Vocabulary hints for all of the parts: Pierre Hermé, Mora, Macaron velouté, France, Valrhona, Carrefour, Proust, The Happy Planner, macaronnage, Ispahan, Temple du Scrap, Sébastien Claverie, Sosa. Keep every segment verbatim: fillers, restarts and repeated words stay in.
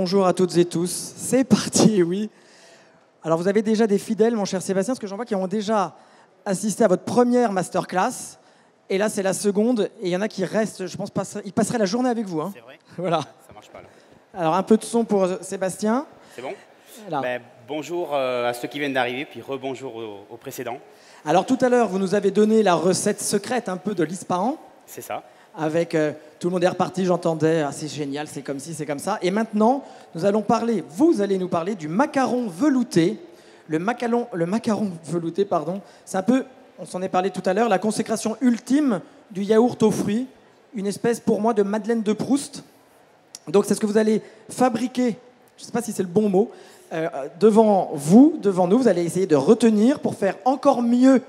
Bonjour à toutes et tous, c'est parti, oui. Alors vous avez déjà des fidèles, mon cher Sébastien, parce que j'en vois qui ont déjà assisté à votre première masterclass, et là c'est la seconde, et il y en a qui restent, je pense, ils passeraient la journée avec vous. Hein. C'est vrai. Voilà. Ça marche pas là. Alors un peu de son pour Sébastien. C'est bon. Ben, bonjour à ceux qui viennent d'arriver, puis rebonjour aux, aux précédents. Alors tout à l'heure, vous nous avez donné la recette secrète un peu de l'Ispahan. C'est ça. Avec euh, tout le monde est reparti, j'entendais, ah, c'est génial, c'est comme ci, c'est comme ça. Et maintenant, nous allons parler, vous allez nous parler du macaron velouté. Le macaron, le macaron velouté, pardon, c'est un peu, on s'en est parlé tout à l'heure, la consécration ultime du yaourt aux fruits, une espèce pour moi de Madeleine de Proust. Donc c'est ce que vous allez fabriquer, je ne sais pas si c'est le bon mot, euh, devant vous, devant nous, vous allez essayer de retenir pour faire encore mieux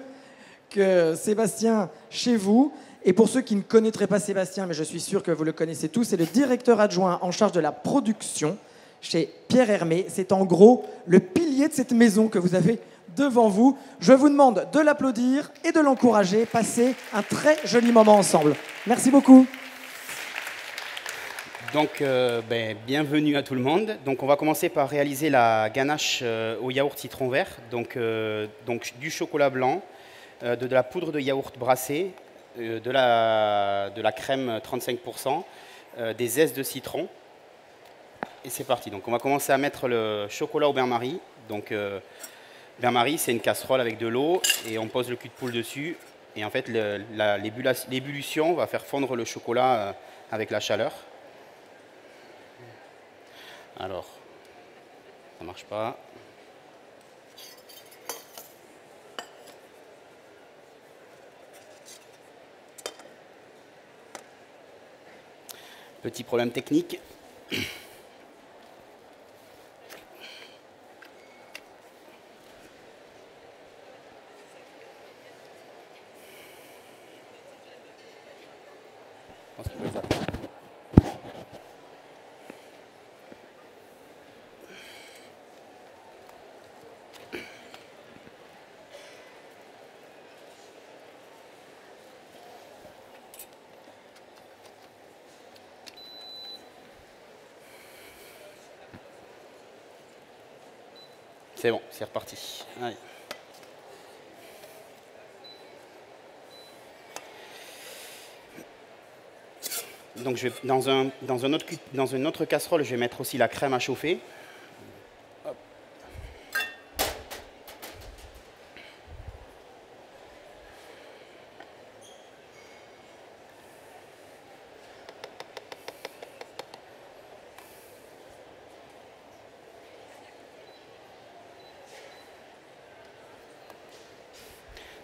que Sébastien chez vous. Et pour ceux qui ne connaîtraient pas Sébastien, mais je suis sûr que vous le connaissez tous, c'est le directeur adjoint en charge de la production chez Pierre Hermé. C'est en gros le pilier de cette maison que vous avez devant vous. Je vous demande de l'applaudir et de l'encourager. Passez un très joli moment ensemble. Merci beaucoup. Donc, euh, ben, bienvenue à tout le monde. Donc, on va commencer par réaliser la ganache euh, au yaourt citron vert. Donc, euh, donc du chocolat blanc, euh, de, de la poudre de yaourt brassée, euh, de, la, de la crème trente-cinq pour cent, euh, des zestes de citron. Et c'est parti. Donc, on va commencer à mettre le chocolat au bain-marie. Donc, euh, bain-marie, c'est une casserole avec de l'eau et on pose le cul de poule dessus. Et en fait, l'ébullition va faire fondre le chocolat euh, avec la chaleur. Alors, ça ne marche pas. Petit problème technique. C'est bon, c'est reparti. Allez. Donc, je vais, dans, un, dans, un autre, dans une autre casserole, je vais mettre aussi la crème à chauffer. Hop.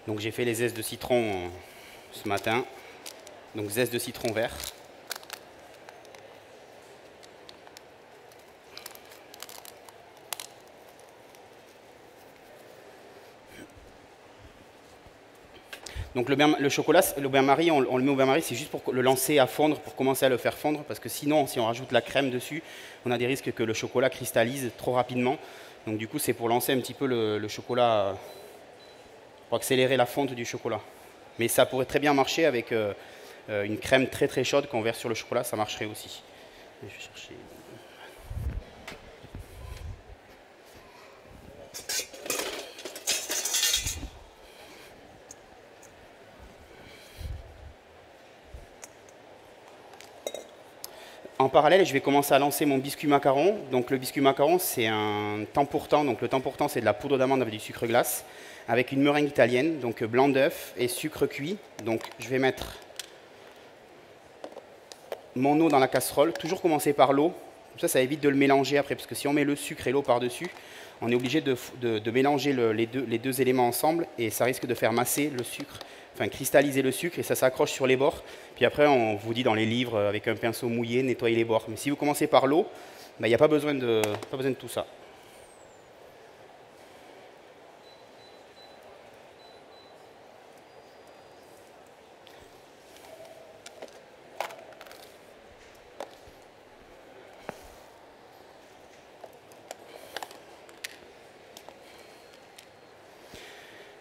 Donc j'ai fait les zestes de citron euh, ce matin, donc zestes de citron vert. Donc le, bain, le chocolat, le bain-marie, on, on le met au bain-marie, c'est juste pour le lancer à fondre, pour commencer à le faire fondre, parce que sinon, si on rajoute la crème dessus, on a des risques que le chocolat cristallise trop rapidement. Donc du coup, c'est pour lancer un petit peu le, le chocolat... Euh, pour accélérer la fonte du chocolat. Mais ça pourrait très bien marcher avec euh, une crème très très chaude qu'on verse sur le chocolat, ça marcherait aussi. Je vais chercher... En parallèle, je vais commencer à lancer mon biscuit macaron. Donc le biscuit macaron, c'est un temps pour temps. Donc le temps pour temps, c'est de la poudre d'amande avec du sucre glace, avec une meringue italienne, donc blanc d'œuf et sucre cuit. Donc je vais mettre mon eau dans la casserole, toujours commencer par l'eau. Comme ça, ça évite de le mélanger après, parce que si on met le sucre et l'eau par-dessus, on est obligé de, de, de mélanger le, les, deux, les deux éléments ensemble et ça risque de faire masser le sucre, enfin cristalliser le sucre et ça s'accroche sur les bords. Puis après, on vous dit dans les livres, avec un pinceau mouillé, nettoyer les bords. Mais si vous commencez par l'eau, ben, il n'y a pas besoin de, pas besoin de tout ça.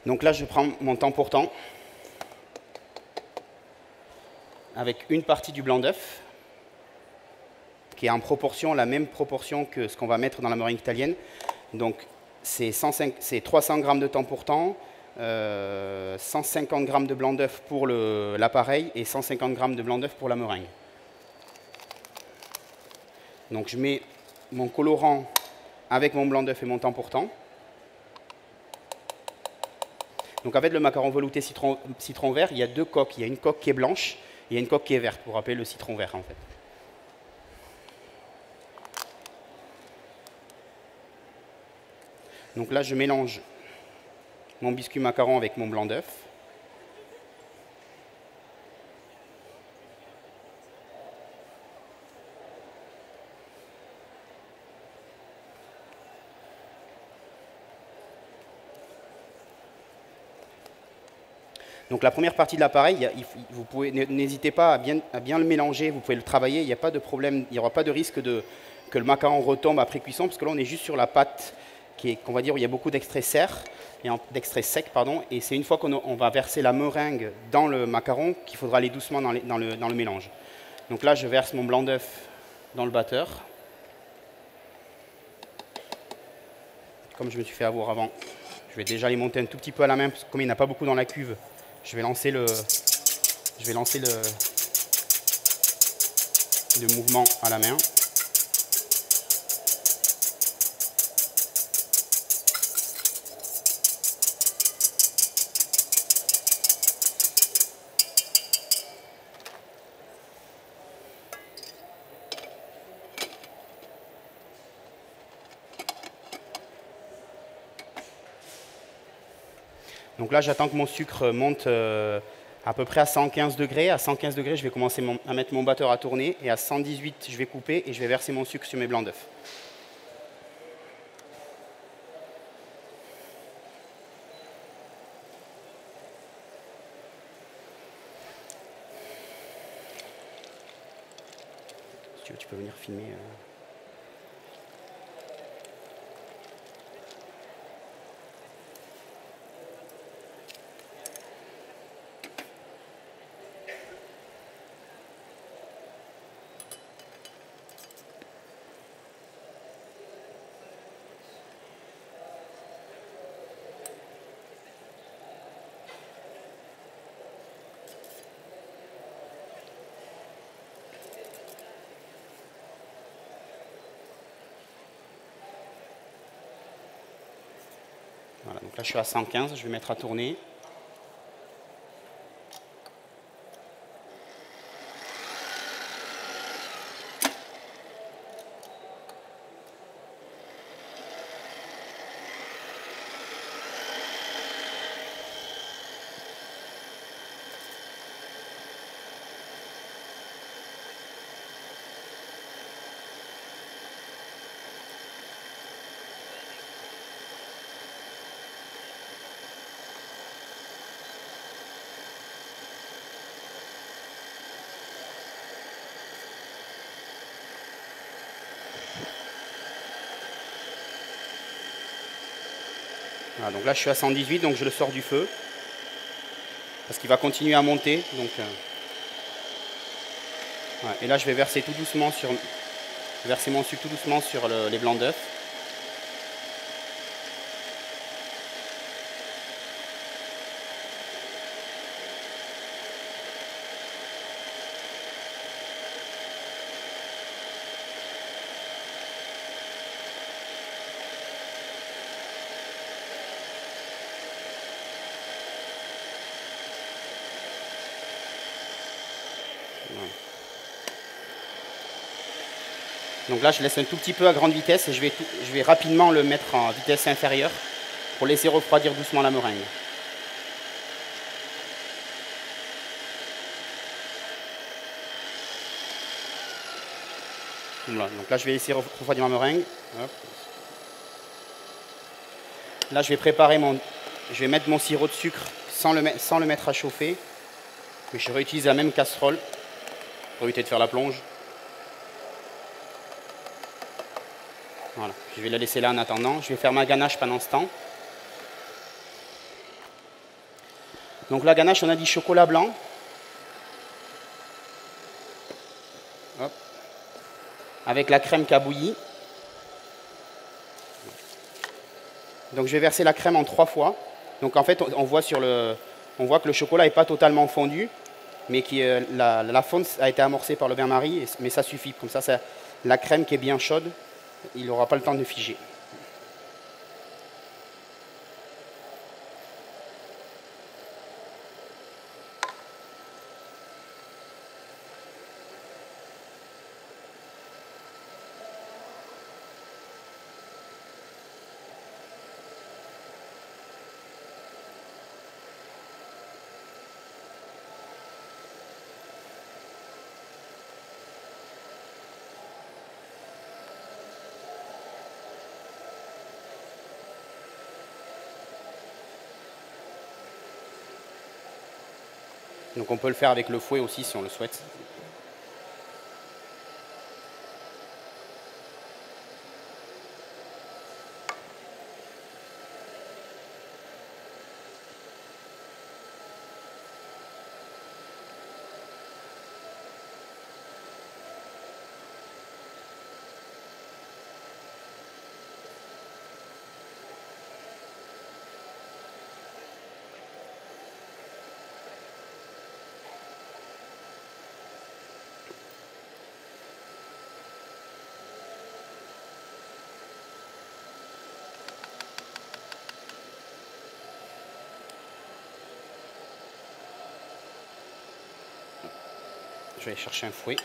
Donc là, je prends mon temps pour temps avec une partie du blanc d'œuf, qui est en proportion, la même proportion que ce qu'on va mettre dans la meringue italienne. Donc c'est trois cents grammes de temps pour temps, euh, cent cinquante grammes de blanc d'œuf pour l'appareil et cent cinquante grammes de blanc d'œuf pour la meringue. Donc je mets mon colorant avec mon blanc d'œuf et mon temps pour temps. Donc en fait, le macaron velouté citron, citron vert, il y a deux coques. Il y a une coque qui est blanche et il y a une coque qui est verte, pour rappeler le citron vert en fait. Donc là, je mélange mon biscuit macaron avec mon blanc d'œuf. Donc la première partie de l'appareil, vous pouvez, n'hésitez pas à bien, à bien le mélanger, vous pouvez le travailler, il n'y a pas de problème, il n'y aura pas de risque de, que le macaron retombe après cuisson, parce que là on est juste sur la pâte, qui est, qu'on va dire, où il y a beaucoup d'extraits secs, et d'extraits secs, pardon, et c'est une fois qu'on va verser la meringue dans le macaron qu'il faudra aller doucement dans, les, dans, le, dans le mélange. Donc là je verse mon blanc d'œuf dans le batteur, comme je me suis fait avoir avant, je vais déjà les monter un tout petit peu à la main, parce que comme il n'y en a pas beaucoup dans la cuve, Je vais lancer le, je vais lancer le, le mouvement à la main. Donc là, j'attends que mon sucre monte euh, à peu près à cent quinze degrés. À cent quinze degrés, je vais commencer mon, à mettre mon batteur à tourner. Et à cent dix-huit, je vais couper et je vais verser mon sucre sur mes blancs d'œufs. Si tu veux, tu peux venir filmer. Euh Voilà, donc là je suis à cent quinze, je vais mettre à tourner. Voilà, donc là je suis à cent dix-huit, donc je le sors du feu parce qu'il va continuer à monter. Donc, euh... voilà, et là je vais verser tout doucement sur, verser mon sucre tout doucement sur le, les blancs d'œufs. Donc là, je laisse un tout petit peu à grande vitesse et je vais, tout, je vais rapidement le mettre en vitesse inférieure pour laisser refroidir doucement la meringue. Voilà, donc là, je vais laisser refroidir ma meringue. Hop. Là, je vais préparer mon... Je vais mettre mon sirop de sucre sans le, sans le mettre à chauffer. Mais je réutilise la même casserole pour éviter de faire la plonge. Voilà, je vais la laisser là en attendant. Je vais faire ma ganache pendant ce temps. Donc la ganache, on a dit chocolat blanc. Hop. avec la crème qui a bouilli. Donc je vais verser la crème en trois fois. Donc en fait, on voit, sur le, on voit que le chocolat n'est pas totalement fondu, mais qui, euh, la, la fonte a été amorcée par le bain-marie, mais ça suffit. Comme ça, ça, la crème qui est bien chaude, il n'aura pas le temps de figer. Donc on peut le faire avec le fouet aussi si on le souhaite. Je vais chercher un fouet.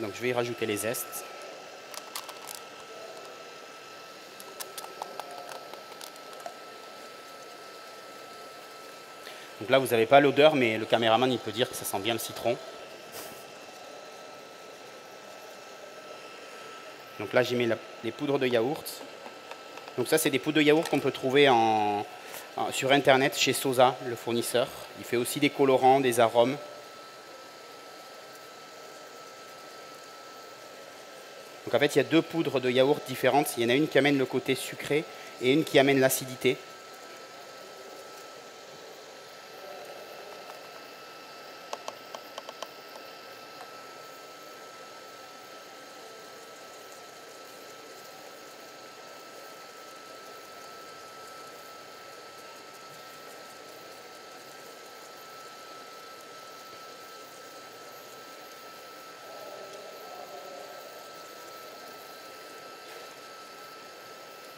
Donc je vais y rajouter les zestes. Donc là, vous n'avez pas l'odeur, mais le caméraman, il peut dire que ça sent bien le citron. Donc là, j'y mets la, les poudres de yaourt. Donc ça, c'est des poudres de yaourt qu'on peut trouver en, en, sur Internet chez Sosa, le fournisseur. Il fait aussi des colorants, des arômes. Donc en fait, il y a deux poudres de yaourt différentes. Il y en a une qui amène le côté sucré et une qui amène l'acidité.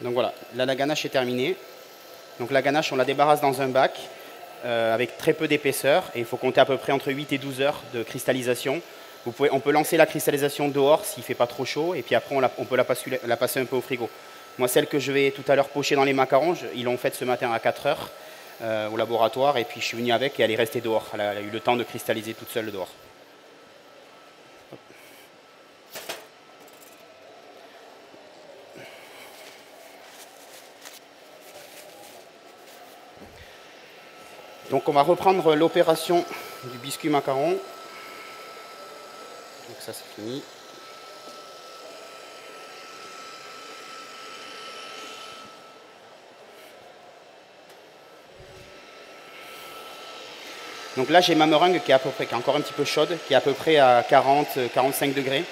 Donc voilà, là la ganache est terminée. Donc la ganache, on la débarrasse dans un bac euh, avec très peu d'épaisseur et il faut compter à peu près entre huit et douze heures de cristallisation. Vous pouvez, on peut lancer la cristallisation dehors s'il ne fait pas trop chaud et puis après on, la, on peut la passer, la passer un peu au frigo. Moi, celle que je vais tout à l'heure pocher dans les macarons, je, ils l'ont faite ce matin à quatre heures euh, au laboratoire et puis je suis venu avec et elle est restée dehors. Elle a, elle a eu le temps de cristalliser toute seule dehors. Donc on va reprendre l'opération du biscuit macaron. Donc ça c'est fini. Donc là j'ai ma meringue qui est à peu près, qui est encore un petit peu chaude, qui est à peu près à quarante à quarante-cinq degrés.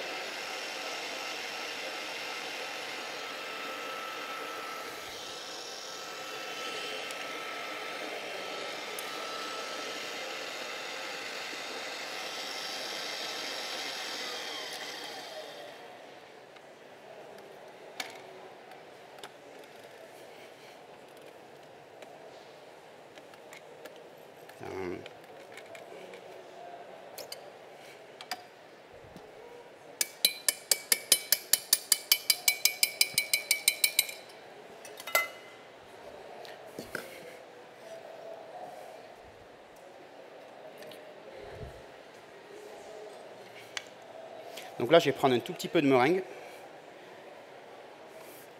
Donc là, je vais prendre un tout petit peu de meringue,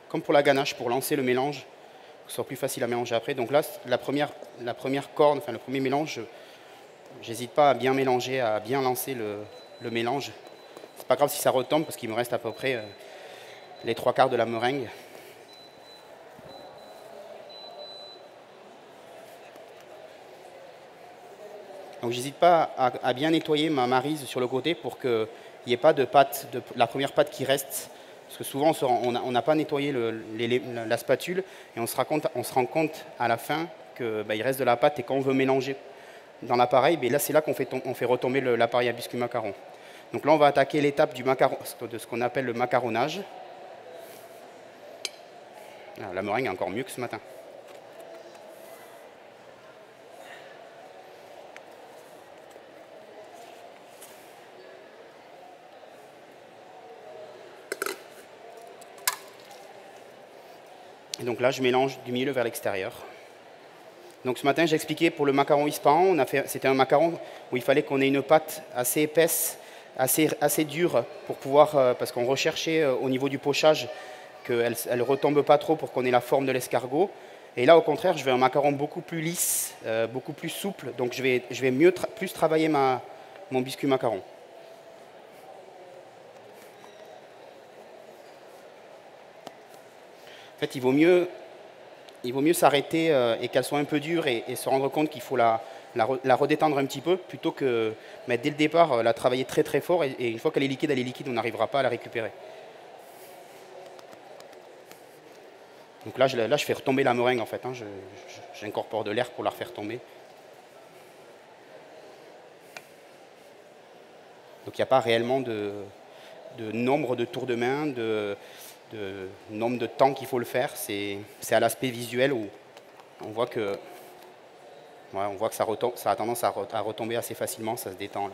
comme pour la ganache, pour lancer le mélange, pour que ce soit plus facile à mélanger après. Donc là, la première, la première corne, enfin le premier mélange, j'hésite pas à bien mélanger, à bien lancer le, le mélange. C'est pas grave si ça retombe, parce qu'il me reste à peu près euh, les trois quarts de la meringue. Donc j'hésite pas à, à bien nettoyer ma maryse sur le côté pour qu'il n'y ait pas de pâte, de, la première pâte qui reste. Parce que souvent, on n'a pas nettoyé le, les, la spatule et on se, raconte, on se rend compte à la fin qu'il bah, reste de la pâte. Et quand on veut mélanger dans l'appareil, bah, là c'est là qu'on fait, on fait retomber l'appareil à biscuit macaron. Donc là, on va attaquer l'étape du macaron, de ce qu'on appelle le macaronnage. Ah, la meringue est encore mieux que ce matin. Et donc là, je mélange du milieu vers l'extérieur. Donc ce matin, j'ai expliqué pour le macaron hispan, c'était un macaron où il fallait qu'on ait une pâte assez épaisse, assez, assez dure, pour pouvoir, euh, parce qu'on recherchait euh, au niveau du pochage qu'elle ne retombe pas trop pour qu'on ait la forme de l'escargot. Et là, au contraire, je veux un macaron beaucoup plus lisse, euh, beaucoup plus souple. Donc je vais, je vais mieux tra plus travailler ma, mon biscuit macaron. En fait, il vaut mieux, il vaut mieux s'arrêter euh, et qu'elle soit un peu dure et, et se rendre compte qu'il faut la, la, la redétendre un petit peu plutôt que mais dès le départ la travailler très très fort et, et une fois qu'elle est liquide, elle est liquide, on n'arrivera pas à la récupérer. Donc là je, là, je fais retomber la meringue en fait, hein, j'incorpore de l'air pour la refaire tomber. Donc il n'y a pas réellement de, de nombre de tours de main, de... de nombre de temps qu'il faut le faire, c'est à l'aspect visuel où on voit que, ouais, on voit que ça, retombe, ça a tendance à, re, à retomber assez facilement, ça se détend là.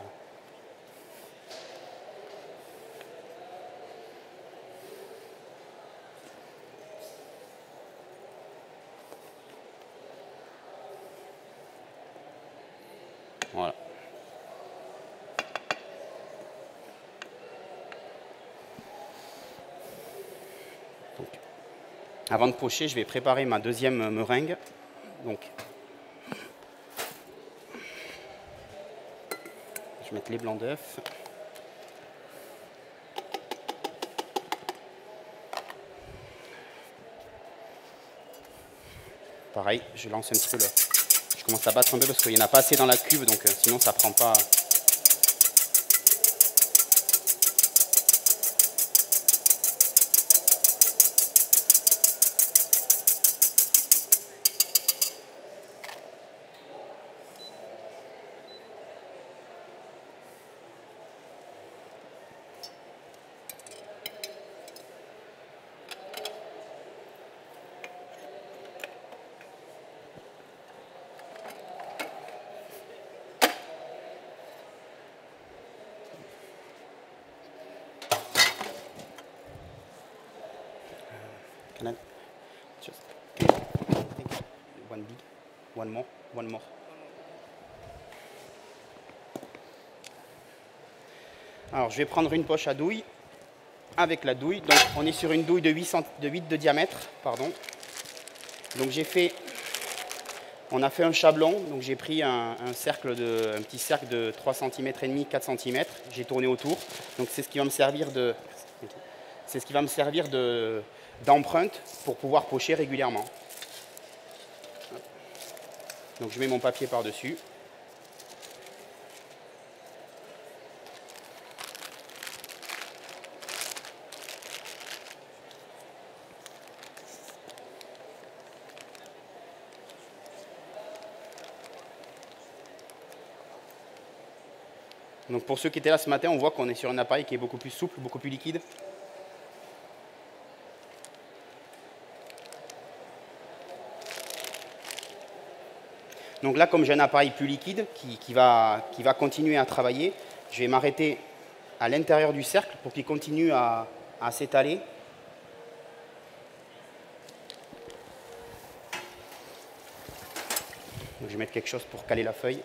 Voilà. Avant de pocher, je vais préparer ma deuxième meringue. Donc, je vais mettre les blancs d'œufs. Pareil, je lance un petit peu le... Je commence à battre un peu parce qu'il n'y en a pas assez dans la cuve, donc euh, sinon ça ne prend pas... One more, one more. Alors, je vais prendre une poche à douille avec la douille. Donc, on est sur une douille de huit, cent... de, huit de diamètre, pardon. Donc, j'ai fait, on a fait un chablon. Donc, j'ai pris un, un cercle de, un petit cercle de trois centimètres et demi, quatre centimètres. J'ai tourné autour. Donc, c'est ce qui va me servir de, c'est ce qui va me servir de d'empreinte pour pouvoir pocher régulièrement. Donc je mets mon papier par-dessus. Donc pour ceux qui étaient là ce matin, on voit qu'on est sur un appareil qui est beaucoup plus souple, beaucoup plus liquide. Donc là, comme j'ai un appareil plus liquide qui, qui, va, qui va continuer à travailler, je vais m'arrêter à l'intérieur du cercle pour qu'il continue à, à s'étaler. Je vais mettre quelque chose pour caler la feuille.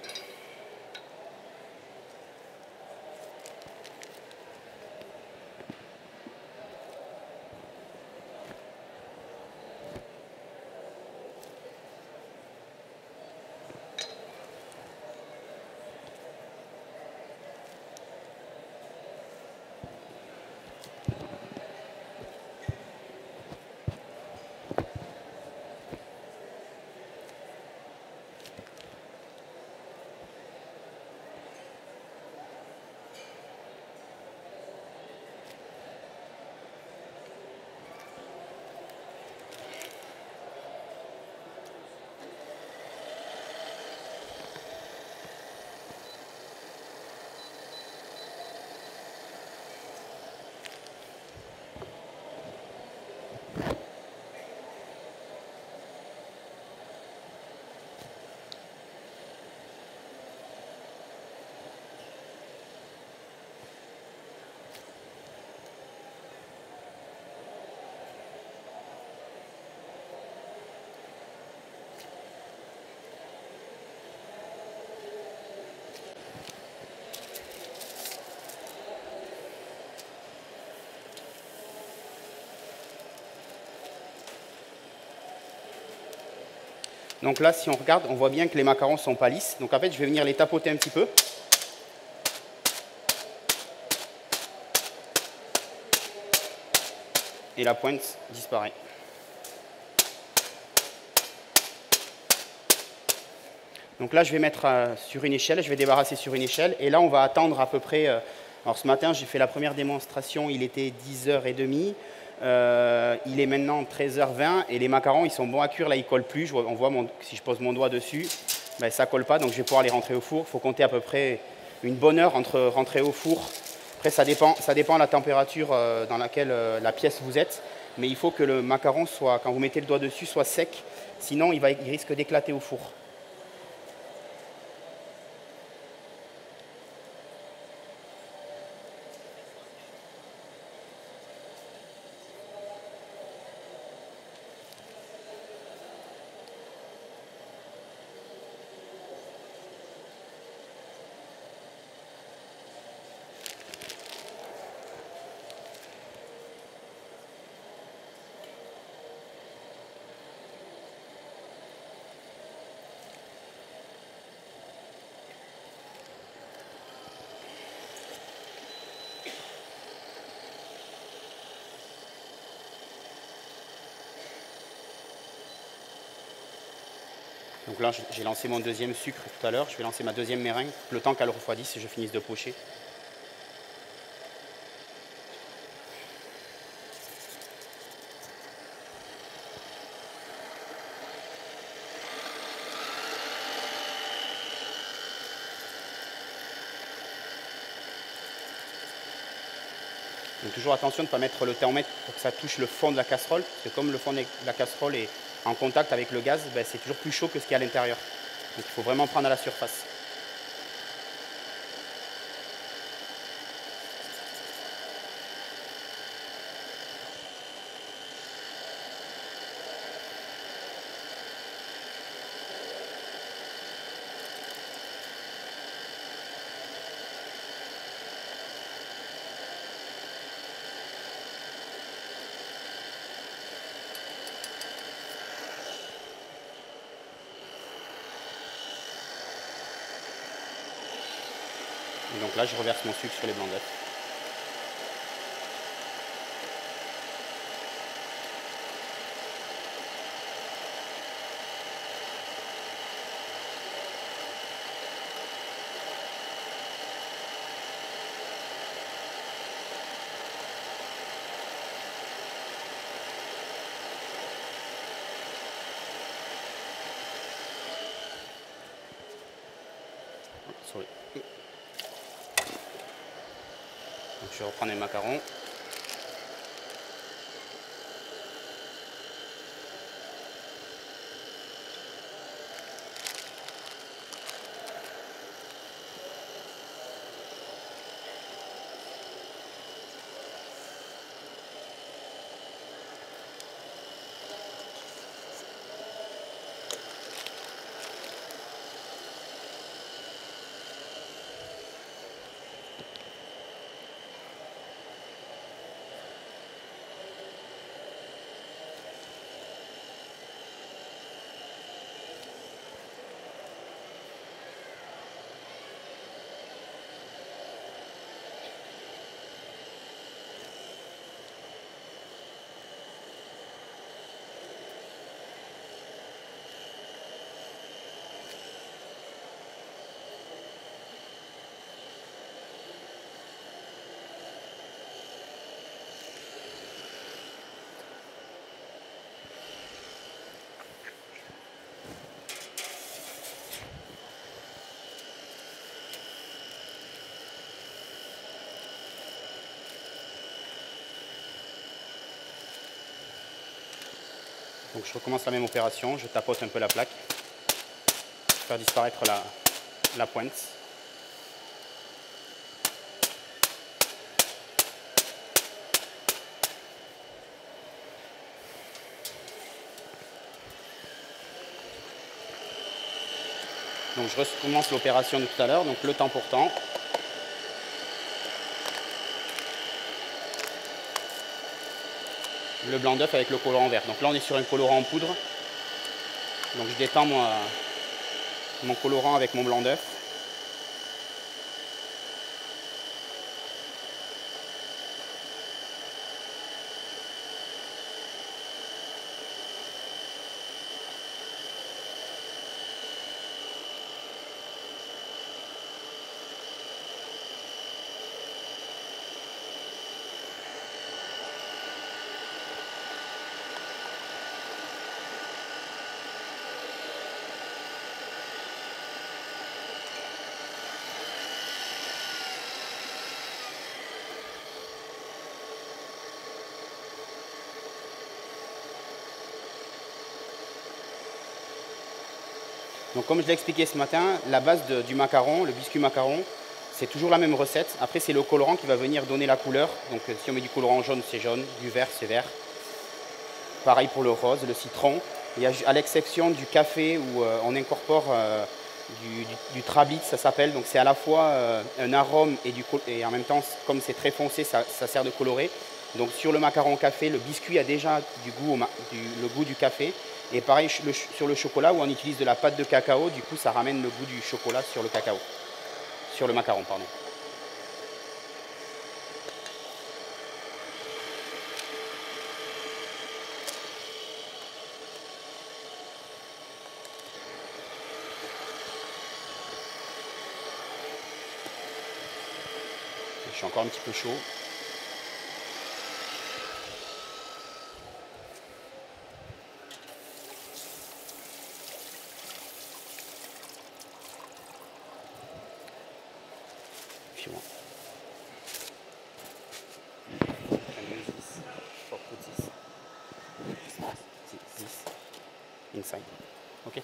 Donc là, si on regarde, on voit bien que les macarons ne sont pas lisses. Donc en fait, je vais venir les tapoter un petit peu. Et la pointe disparaît. Donc là, je vais mettre sur une échelle, je vais débarrasser sur une échelle. Et là, on va attendre à peu près... Alors ce matin, j'ai fait la première démonstration, il était dix heures trente. Euh, il est maintenant treize heures vingt et les macarons, ils sont bons à cuire. Là, ils ne collent plus. Je vois, on voit mon, si je pose mon doigt dessus, ben, ça ne colle pas. Donc, je vais pouvoir les rentrer au four. Il faut compter à peu près une bonne heure entre rentrer au four. Après, ça dépend, ça dépend de la température euh, dans laquelle euh, la pièce vous êtes. Mais il faut que le macaron, soit, quand vous mettez le doigt dessus, soit sec. Sinon, il, va, il risque d'éclater au four. Donc là, j'ai lancé mon deuxième sucre tout à l'heure. Je vais lancer ma deuxième meringue. Le temps qu'elle refroidisse, je finisse de pocher. Donc toujours attention de ne pas mettre le thermomètre pour que ça touche le fond de la casserole. Parce que comme le fond de la casserole est en contact avec le gaz, ben c'est toujours plus chaud que ce qu'il y a à l'intérieur. Donc il faut vraiment prendre à la surface. Et donc là, je reverse mon sucre sur les blancs d'œufs. Oh, sorry. Donc je vais reprendre les macarons. Donc je recommence la même opération, je tapote un peu la plaque pour faire disparaître la, la pointe. Donc je recommence l'opération de tout à l'heure, donc le temps pour temps. Le blanc d'œuf avec le colorant vert. Donc là, on est sur un colorant en poudre. Donc je détends mon, mon colorant avec mon blanc d'œuf. Donc comme je l'ai expliqué ce matin, la base de, du macaron, le biscuit macaron, c'est toujours la même recette. Après, c'est le colorant qui va venir donner la couleur. Donc si on met du colorant jaune, c'est jaune, du vert, c'est vert. Pareil pour le rose, le citron. Il y a, à l'exception du café où euh, on incorpore euh, du, du, du trabit, ça s'appelle. Donc c'est à la fois euh, un arôme et, du, et en même temps, comme c'est très foncé, ça, ça sert de colorer. Donc sur le macaron café, le biscuit a déjà du goût, du, le goût du café. Et pareil sur le chocolat où on utilise de la pâte de cacao, du coup ça ramène le goût du chocolat sur le cacao, sur le macaron, pardon. Je suis encore un petit peu chaud. Ok.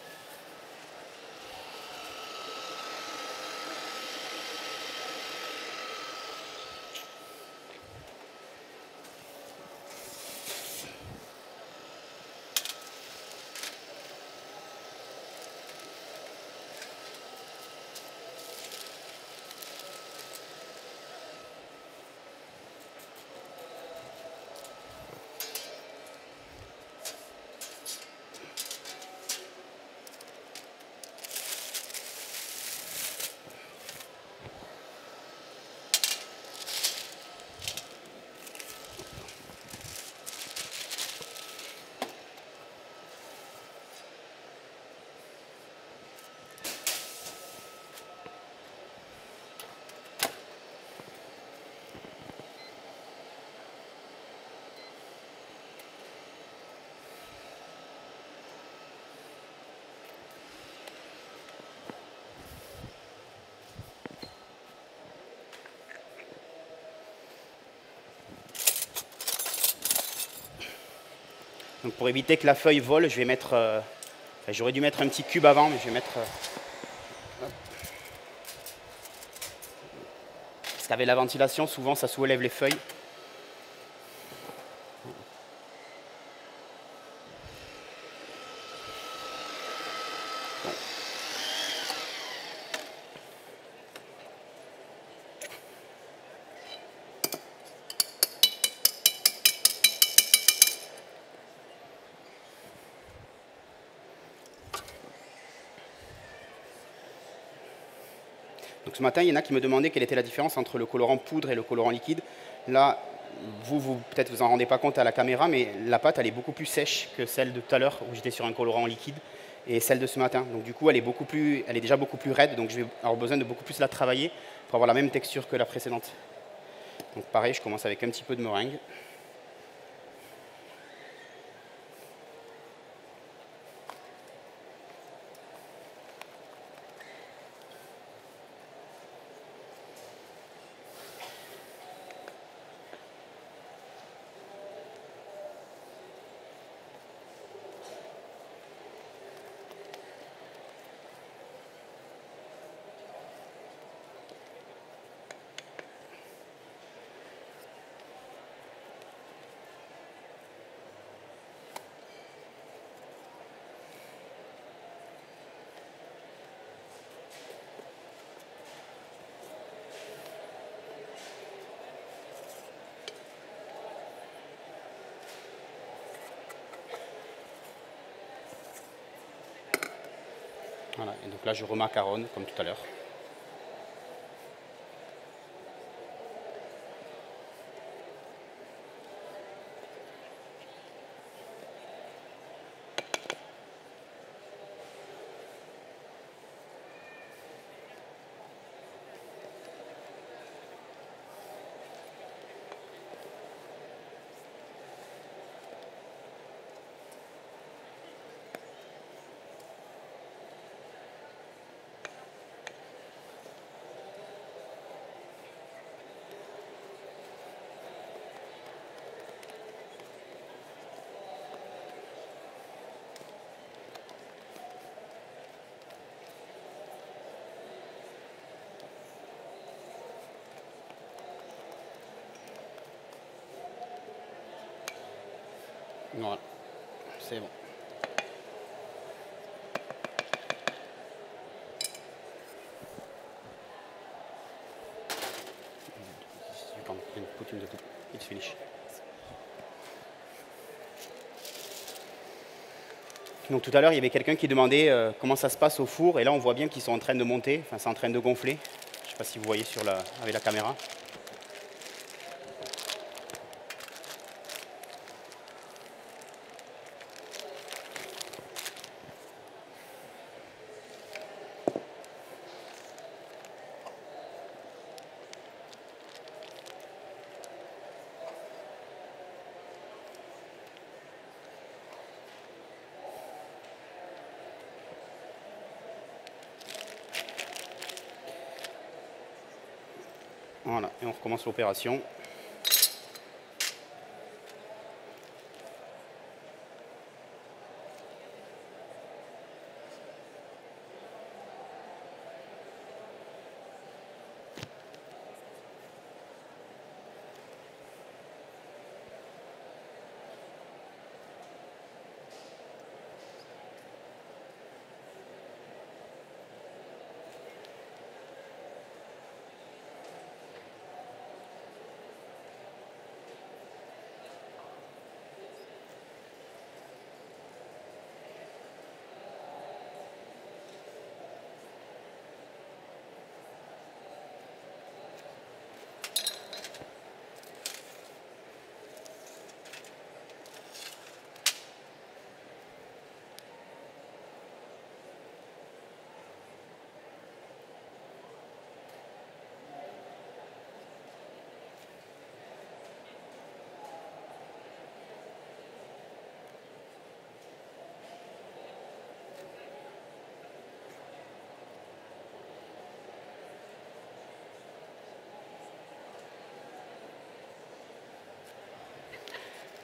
Donc pour éviter que la feuille vole, je vais mettre, euh, enfin, j'aurais dû mettre un petit cube avant, mais je vais mettre, euh, parce qu'avec la ventilation, souvent ça soulève les feuilles. Donc ce matin, il y en a qui me demandaient quelle était la différence entre le colorant poudre et le colorant liquide. Là, vous, vous peut-être vous en rendez pas compte à la caméra, mais la pâte, elle est beaucoup plus sèche que celle de tout à l'heure où j'étais sur un colorant liquide et celle de ce matin. Donc du coup, elle est, beaucoup plus, elle est déjà beaucoup plus raide, donc je vais avoir besoin de beaucoup plus la travailler pour avoir la même texture que la précédente. Donc pareil, je commence avec un petit peu de meringue. Voilà, et donc là je remacaronne comme tout à l'heure. Voilà, c'est bon. You can put in the top. It's finished. Donc tout à l'heure, il y avait quelqu'un qui demandait euh, comment ça se passe au four. Et là, on voit bien qu'ils sont en train de monter, enfin, c'est en train de gonfler. Je ne sais pas si vous voyez sur la, avec la caméra. Voilà, et on recommence l'opération.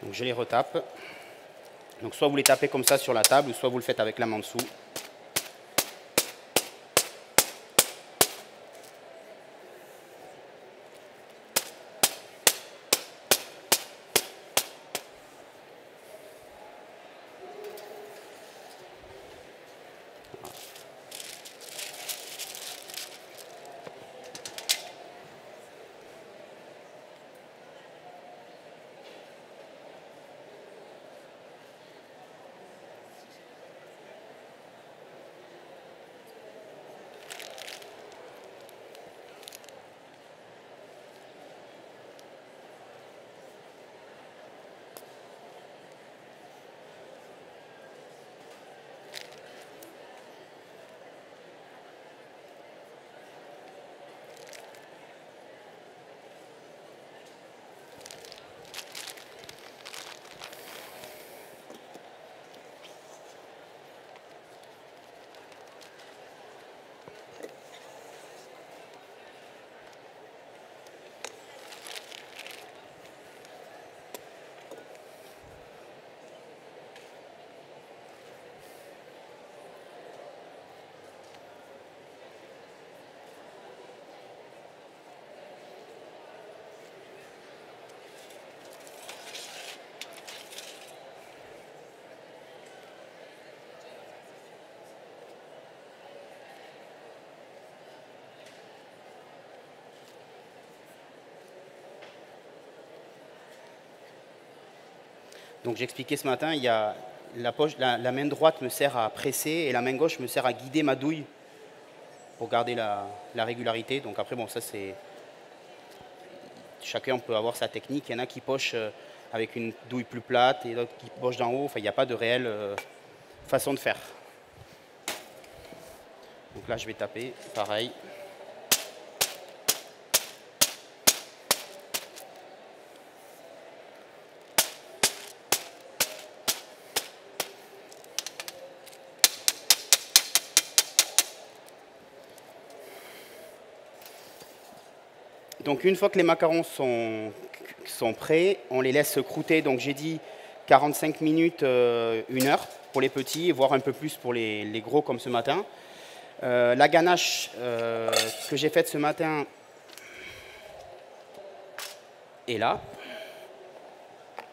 Donc je les retape. Donc soit vous les tapez comme ça sur la table, ou soit vous le faites avec la main en dessous. Donc j'expliquais ce matin, il y a la, poche, la, la main droite me sert à presser et la main gauche me sert à guider ma douille pour garder la, la régularité. Donc après, bon, ça c'est... Chacun peut avoir sa technique. Il y en a qui pochent avec une douille plus plate et d'autres qui pochent d'en haut. Enfin, il n'y a pas de réelle euh, façon de faire. Donc là, je vais taper, pareil. Donc une fois que les macarons sont, sont prêts, on les laisse croûter. Donc j'ai dit quarante-cinq minutes, euh, une heure pour les petits, voire un peu plus pour les, les gros comme ce matin. Euh, la ganache euh, que j'ai faite ce matin est là.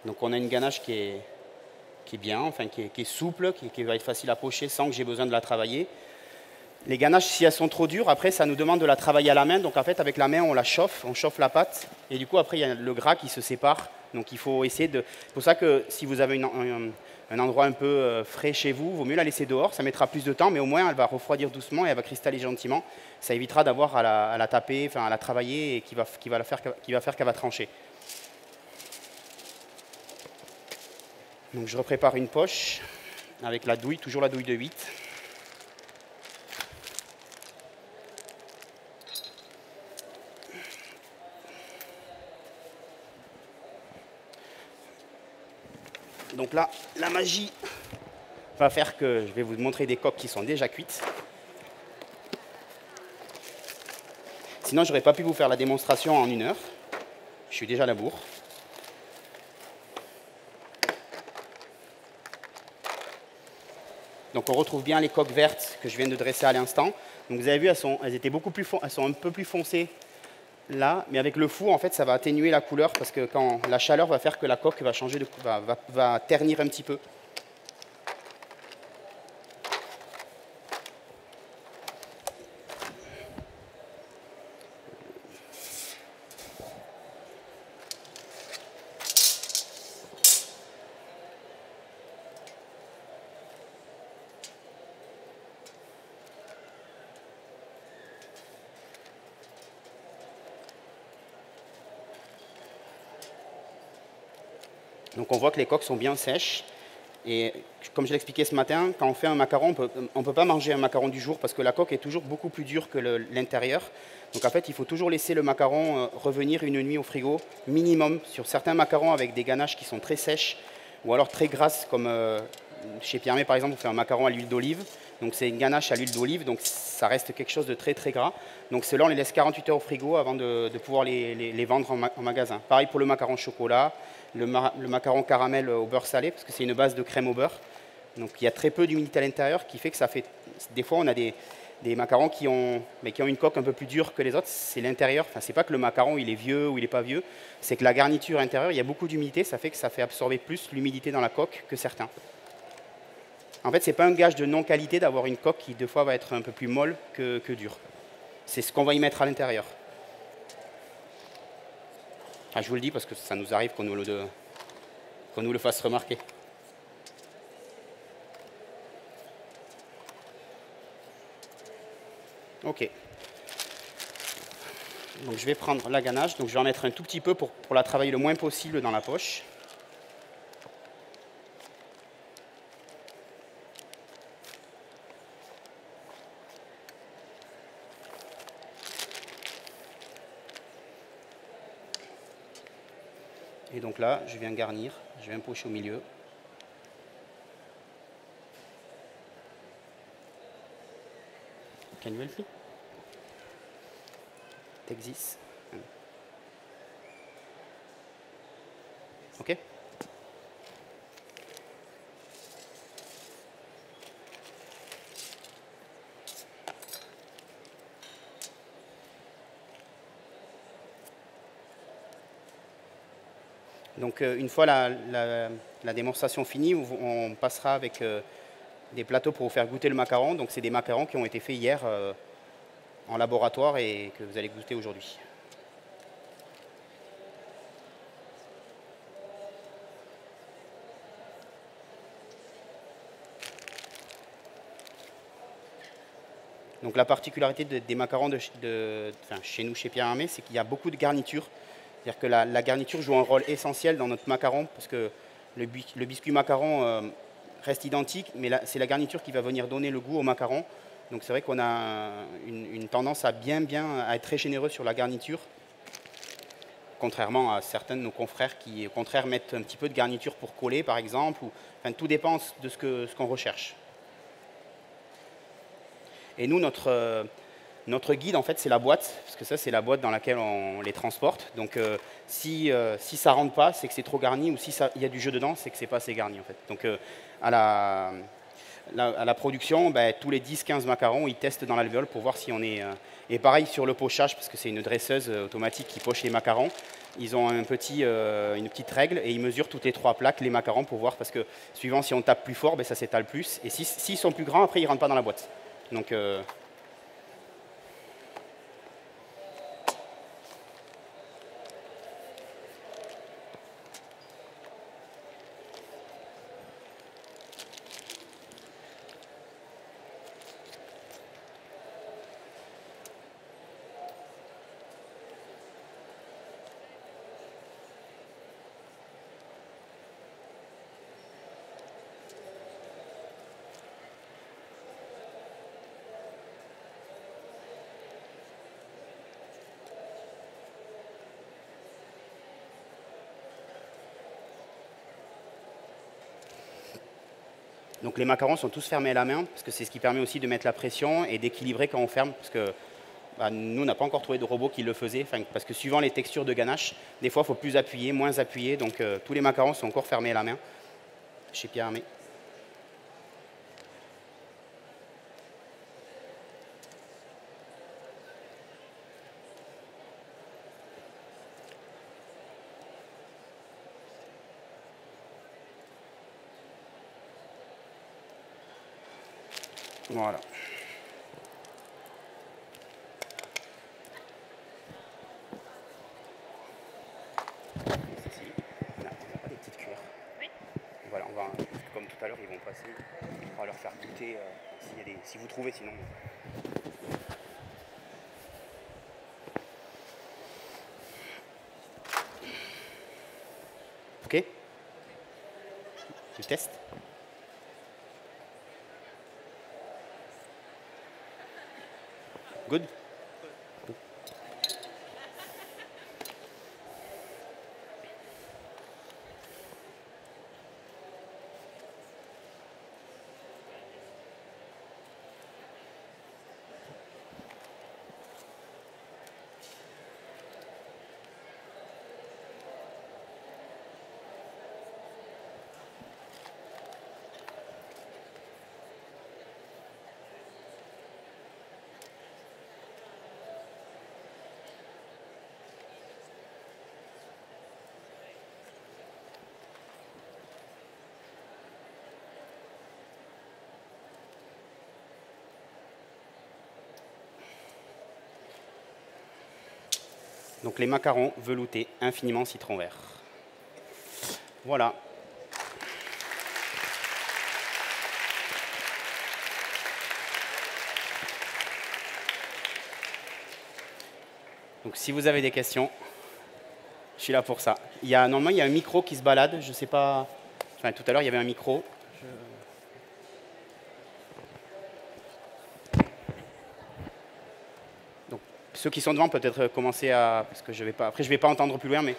Donc on a une ganache qui est, qui est bien, enfin qui est, qui est souple, qui, qui va être facile à pocher sans que j'ai besoin de la travailler. Les ganaches, si elles sont trop dures, après, ça nous demande de la travailler à la main. Donc, en fait, avec la main, on la chauffe, on chauffe la pâte. Et du coup, après, il y a le gras qui se sépare. Donc, il faut essayer de... C'est pour ça que si vous avez une, un, un endroit un peu euh, frais chez vous, il vaut mieux la laisser dehors. Ça mettra plus de temps, mais au moins, elle va refroidir doucement et elle va cristalliser gentiment. Ça évitera d'avoir à la, à la taper, enfin, à la travailler et qui va, qui va la faire, qui va faire qu'elle va trancher. Donc, je reprépare une poche avec la douille, toujours la douille de huit. Donc là, la magie va faire que je vais vous montrer des coques qui sont déjà cuites. Sinon, je n'aurais pas pu vous faire la démonstration en une heure. Je suis déjà à la bourre. Donc on retrouve bien les coques vertes que je viens de dresser à l'instant. Donc vous avez vu, elles sont, elles étaient beaucoup plus, elles sont un peu plus foncées là, mais avec le four, en fait, ça va atténuer la couleur parce que quand la chaleur va faire que la coque va changer de, va, va, va ternir un petit peu. Donc on voit que les coques sont bien sèches. Et comme je l'expliquais ce matin, quand on fait un macaron, on ne peut pas manger un macaron du jour parce que la coque est toujours beaucoup plus dure que l'intérieur. Donc en fait, il faut toujours laisser le macaron revenir une nuit au frigo, minimum. Sur certains macarons avec des ganaches qui sont très sèches ou alors très grasses, comme euh, chez Pierre Hermé par exemple, on fait un macaron à l'huile d'olive. Donc c'est une ganache à l'huile d'olive, donc ça reste quelque chose de très très gras. Donc ceux-là, on les laisse quarante-huit heures au frigo avant de, de pouvoir les, les, les vendre en, ma en magasin. Pareil pour le macaron chocolat. Le, ma le macaron caramel au beurre salé, parce que c'est une base de crème au beurre. Donc il y a très peu d'humidité à l'intérieur, qui fait que ça fait... Des fois, on a des, des macarons qui ont, mais qui ont une coque un peu plus dure que les autres. C'est l'intérieur. Enfin, c'est pas que le macaron, il est vieux ou il n'est pas vieux. C'est que la garniture intérieure, il y a beaucoup d'humidité. Ça fait que ça fait absorber plus l'humidité dans la coque que certains. En fait, c'est pas un gage de non-qualité d'avoir une coque qui, des fois, va être un peu plus molle que, que dure. C'est ce qu'on va y mettre à l'intérieur. Ah, je vous le dis parce que ça nous arrive qu'on nous, qu'on nous le fasse remarquer. Ok. Donc je vais prendre la ganache. Donc je vais en mettre un tout petit peu pour, pour la travailler le moins possible dans la poche. Et donc là, je viens garnir, je viens pocher au milieu. Can you help me? Take this. OK. Donc une fois la, la, la démonstration finie, on passera avec euh, des plateaux pour vous faire goûter le macaron. Donc c'est des macarons qui ont été faits hier euh, en laboratoire et que vous allez goûter aujourd'hui. Donc la particularité de, des macarons de, de, enfin, chez nous, chez Pierre Hermé, c'est qu'il y a beaucoup de garnitures. C'est-à-dire que la, la garniture joue un rôle essentiel dans notre macaron, parce que le, le biscuit macaron euh, reste identique, mais c'est la garniture qui va venir donner le goût au macaron. Donc c'est vrai qu'on a une, une tendance à bien, bien, à être très généreux sur la garniture, contrairement à certains de nos confrères qui, au contraire, mettent un petit peu de garniture pour coller, par exemple. Ou, enfin, tout dépend de ce que, ce qu'on recherche. Et nous, notre, notre guide, en fait, c'est la boîte, parce que ça, c'est la boîte dans laquelle on les transporte. Donc, euh, si, euh, si ça ne rentre pas, c'est que c'est trop garni, ou si il y a du jeu dedans, c'est que c'est pas assez garni, en fait. Donc, euh, à, la, la, à la production, ben, tous les dix quinze macarons, ils testent dans l'alvéole pour voir si on est... Euh, et pareil sur le pochage, parce que c'est une dresseuse automatique qui poche les macarons. Ils ont un petit, euh, une petite règle et ils mesurent toutes les trois plaques, les macarons, pour voir, parce que suivant, si on tape plus fort, ben, ça s'étale plus. Et s'ils si, si sont plus grands, après, ils ne rentrent pas dans la boîte. Donc, euh... Donc les macarons sont tous fermés à la main, parce que c'est ce qui permet aussi de mettre la pression et d'équilibrer quand on ferme, parce que bah, nous, on n'a pas encore trouvé de robot qui le faisait, parce que suivant les textures de ganache, des fois, il faut plus appuyer, moins appuyer, donc euh, tous les macarons sont encore fermés à la main, chez Pierre Hermé. Voilà. Là, on n'a pas des petites cuillères. Oui. Voilà, on va, comme tout à l'heure, ils vont passer. On va leur faire goûter euh, s'il y a des, si vous trouvez, sinon. Ok. Je teste. Good. Donc les macarons veloutés, infiniment citron vert. Voilà. Donc si vous avez des questions, je suis là pour ça. Il y a, normalement, il y a un micro qui se balade, je ne sais pas... Enfin, tout à l'heure, il y avait un micro. Je... Ceux qui sont devant, peut-être commencer à... Parce que je vais pas... Après, je ne vais pas entendre plus loin, mais...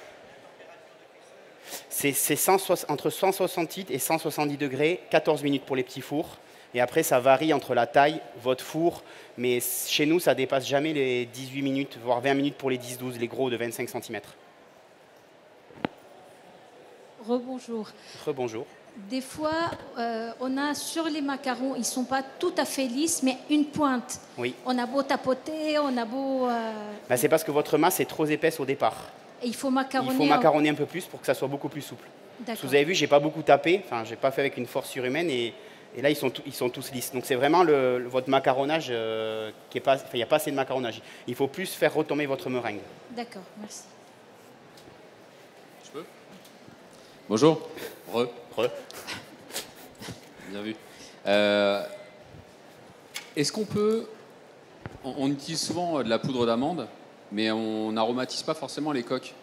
C'est entre cent soixante-huit et cent soixante-dix degrés, quatorze minutes pour les petits fours. Et après, ça varie entre la taille, votre four. Mais chez nous, ça ne dépasse jamais les dix-huit minutes, voire vingt minutes pour les dix douze, les gros de vingt-cinq centimètres. Rebonjour. Rebonjour. Des fois, euh, on a sur les macarons, ils ne sont pas tout à fait lisses, mais une pointe. Oui. On a beau tapoter, on a beau... Euh... Ben, c'est parce que votre masse est trop épaisse au départ. Et il faut macaronner, il faut macaronner un peu plus pour que ça soit beaucoup plus souple. Vous avez vu, je n'ai pas beaucoup tapé, enfin, je n'ai pas fait avec une force surhumaine, et, et là, ils sont, ils sont tous lisses. Donc, c'est vraiment le, le, votre macaronnage, euh, qui est pas, il n'y a pas assez de macaronnage. Il faut plus faire retomber votre meringue. D'accord, merci. Je peux ? Bonjour. Re. Re. Bien vu. Euh, Est-ce qu'on peut on, on utilise souvent de la poudre d'amande, mais on n'aromatise pas forcément les coques.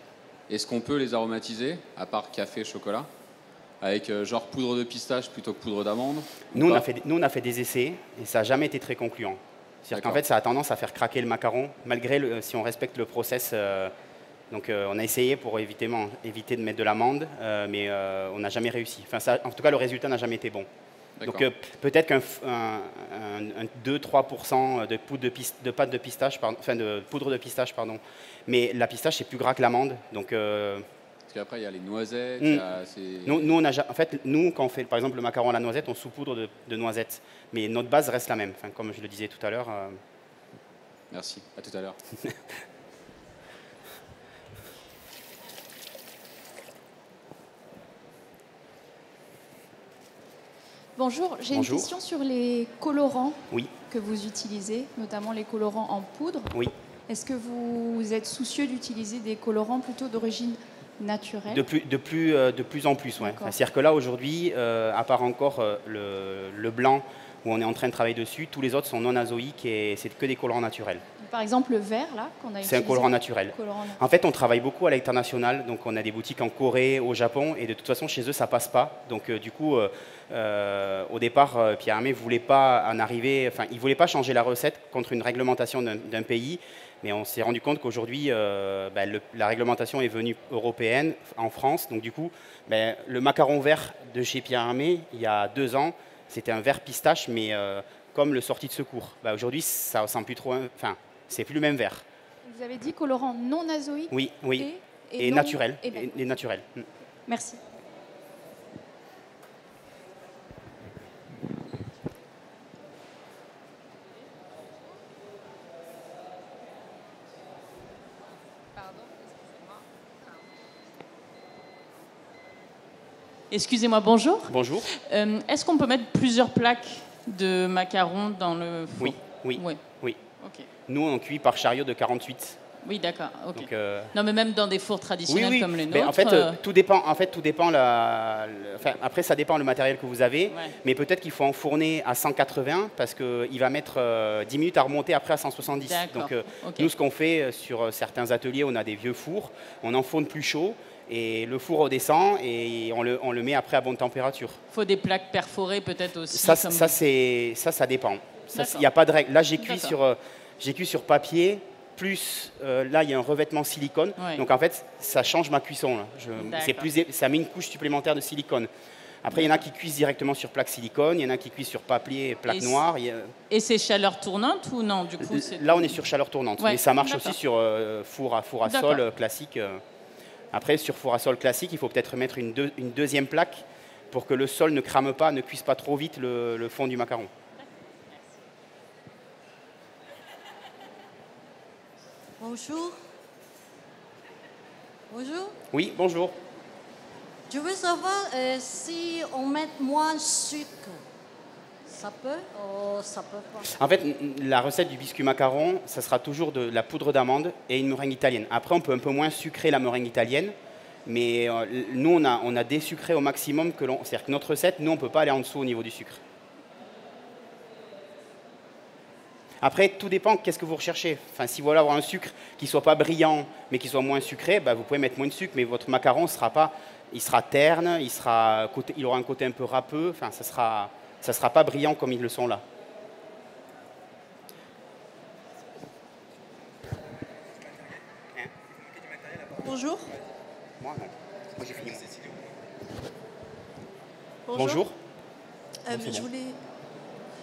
Est-ce qu'on peut les aromatiser, à part café, chocolat, avec euh, genre poudre de pistache plutôt que poudre d'amande? Nous on, a fait, nous, on a fait des essais, et ça n'a jamais été très concluant. C'est-à-dire qu'en fait, ça a tendance à faire craquer le macaron, malgré le, si on respecte le process. Euh, donc, euh, on a essayé pour éviter, éviter de mettre de l'amande, euh, mais euh, on n'a jamais réussi. Enfin, ça, en tout cas, le résultat n'a jamais été bon. Donc, euh, peut-être qu'un deux à trois pour cent de, poudre de, piste, de pâte de pistache, pardon, enfin de poudre de pistache, pardon. Mais la pistache, c'est plus gras que l'amande. Donc, euh, parce qu'après, il y a les noisettes. Mmh. A, nous, nous, on a, en fait, nous, quand on fait, par exemple, le macaron à la noisette, on saupoudre de, de noisettes. Mais notre base reste la même, enfin, comme je le disais tout à l'heure. Euh... Merci. À tout à l'heure. Bonjour, j'ai une question sur les colorants oui. que vous utilisez, notamment les colorants en poudre. Oui. Est-ce que vous êtes soucieux d'utiliser des colorants plutôt d'origine naturelle? De plus, de plus, euh, de plus en plus, oui. Enfin, c'est-à-dire que là, aujourd'hui, euh, à part encore euh, le, le blanc où on est en train de travailler dessus, tous les autres sont non-azoïques et c'est que des colorants naturels. Par exemple, le vert, là, qu'on a utilisé. C'est un colorant naturel. Colorant... En fait, on travaille beaucoup à l'international. Donc, on a des boutiques en Corée, au Japon. Et de toute façon, chez eux, ça ne passe pas. Donc, euh, du coup, euh, euh, au départ, euh, Pierre Hermé ne voulait pas en arriver... Enfin, il ne voulait pas changer la recette contre une réglementation d'un d'un pays. Mais on s'est rendu compte qu'aujourd'hui, euh, ben, le, la réglementation est venue européenne, en France. Donc, du coup, ben, le macaron vert de chez Pierre Hermé, il y a deux ans, c'était un vert pistache, mais euh, comme le sorti de secours. Ben, aujourd'hui, ça ne ressemble plus trop... Enfin, c'est plus le même verre. Vous avez dit colorant non azoïque oui, oui. et, et, et non, naturel. Et, et naturel. Merci. Excusez-moi, bonjour. Bonjour. Euh, est-ce qu'on peut mettre plusieurs plaques de macarons dans le four? Oui, oui, oui. oui. Okay. Nous, on cuit par chariot de quarante-huit. Oui, d'accord. Okay. Euh... Non, mais même dans des fours traditionnels oui, oui. comme les nôtres. Mais en fait, euh... tout dépend. En fait, tout dépend la... enfin, après, ça dépend le matériel que vous avez. Ouais. Mais peut-être qu'il faut enfourner à cent quatre-vingts parce qu'il va mettre euh, dix minutes à remonter après à cent soixante-dix. Donc, euh, okay. nous, ce qu'on fait sur certains ateliers, on a des vieux fours. On enfourne plus chaud. Et le four redescend et on le, on le met après à bonne température. Il faut des plaques perforées peut-être aussi. Ça, comme... ça, c'est, ça, ça dépend. Il n'y a pas de règle. Là, j'ai cuit, euh, cuit sur papier, plus euh, là, il y a un revêtement silicone. Oui. Donc, en fait, ça change ma cuisson. Là. Je, c'est plus, ça met une couche supplémentaire de silicone. Après, il y en a qui cuisent directement sur plaque silicone, il y en a qui cuisent sur papier, plaque et noire. A... Et c'est chaleur tournante ou non du coup, là, on est sur chaleur tournante. Ouais. Mais ça marche aussi sur euh, four à, four à sol euh, classique. Euh... Après, sur four à sol classique, il faut peut-être mettre une, deux, une deuxième plaque pour que le sol ne crame pas, ne cuise pas trop vite le, le fond du macaron. Bonjour. Bonjour. Oui, bonjour. Je veux savoir euh, si on met moins de sucre. Ça peut ou ça peut pas? En fait, la recette du biscuit macaron, ça sera toujours de la poudre d'amande et une meringue italienne. Après, on peut un peu moins sucrer la meringue italienne, mais euh, nous, on a, on a désucré au maximum. Que l'on... C'est-à-dire que notre recette, nous, on ne peut pas aller en dessous au niveau du sucre. Après, tout dépend qu'est-ce que vous recherchez. Enfin, si vous voulez avoir un sucre qui ne soit pas brillant, mais qui soit moins sucré, bah, vous pouvez mettre moins de sucre, mais votre macaron ne sera pas... Il sera terne, il, sera côté... il aura un côté un peu râpeux, enfin, ça sera... ça ne sera pas brillant comme ils le sont là. Bonjour. Moi, moi j'ai fini. Bonjour. Bonjour. Euh, bon, je, voulais,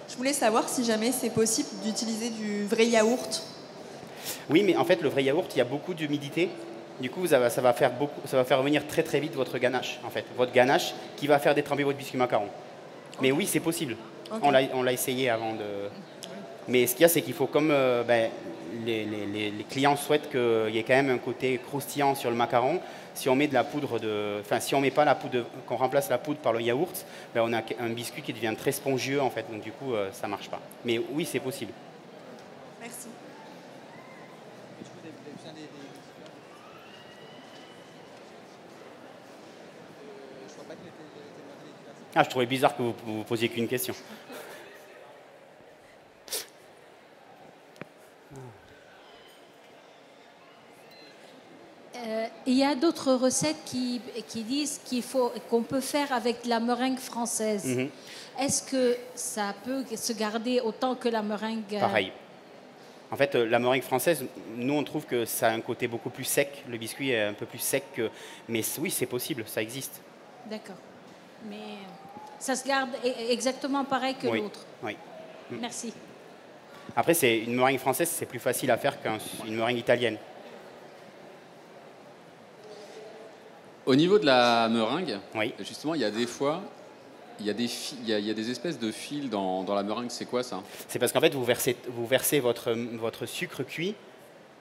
je voulais savoir si jamais c'est possible d'utiliser du vrai yaourt. Oui, mais en fait, le vrai yaourt, il y a beaucoup d'humidité. Du coup, ça va, ça va faire beaucoup, ça va faire revenir très très vite votre ganache, en fait, votre ganache qui va faire détremper votre biscuit macaron. Mais okay. oui, c'est possible. Okay. On l'a essayé avant de... Mais ce qu'il y a, c'est qu'il faut, comme euh, ben, les, les, les clients souhaitent qu'il y ait quand même un côté croustillant sur le macaron, si on met de la poudre de... Enfin, si on met pas la poudre, de... qu'on remplace la poudre par le yaourt, ben, on a un biscuit qui devient très spongieux, en fait. Donc, du coup, euh, ça marche pas. Mais oui, c'est possible. Merci. Ah, je trouvais bizarre que vous ne vous posiez qu'une question. a d'autres recettes qui, qui disent qu'il faut, qu'on peut faire avec de la meringue française. Mm-hmm. Est-ce que ça peut se garder autant que la meringue... Pareil. En fait, la meringue française, nous, on trouve que ça a un côté beaucoup plus sec. Le biscuit est un peu plus sec. Que... Mais oui, c'est possible, ça existe. D'accord. Mais ça se garde exactement pareil que oui. l'autre. Oui. Merci. Après, c'est une meringue française, c'est plus facile à faire qu'une meringue italienne. Au niveau de la meringue, oui. justement, il y a des fois... Il y, a des il, y a, il y a des espèces de fils dans, dans la meringue, c'est quoi ça? C'est parce qu'en fait, vous versez, vous versez votre, votre sucre cuit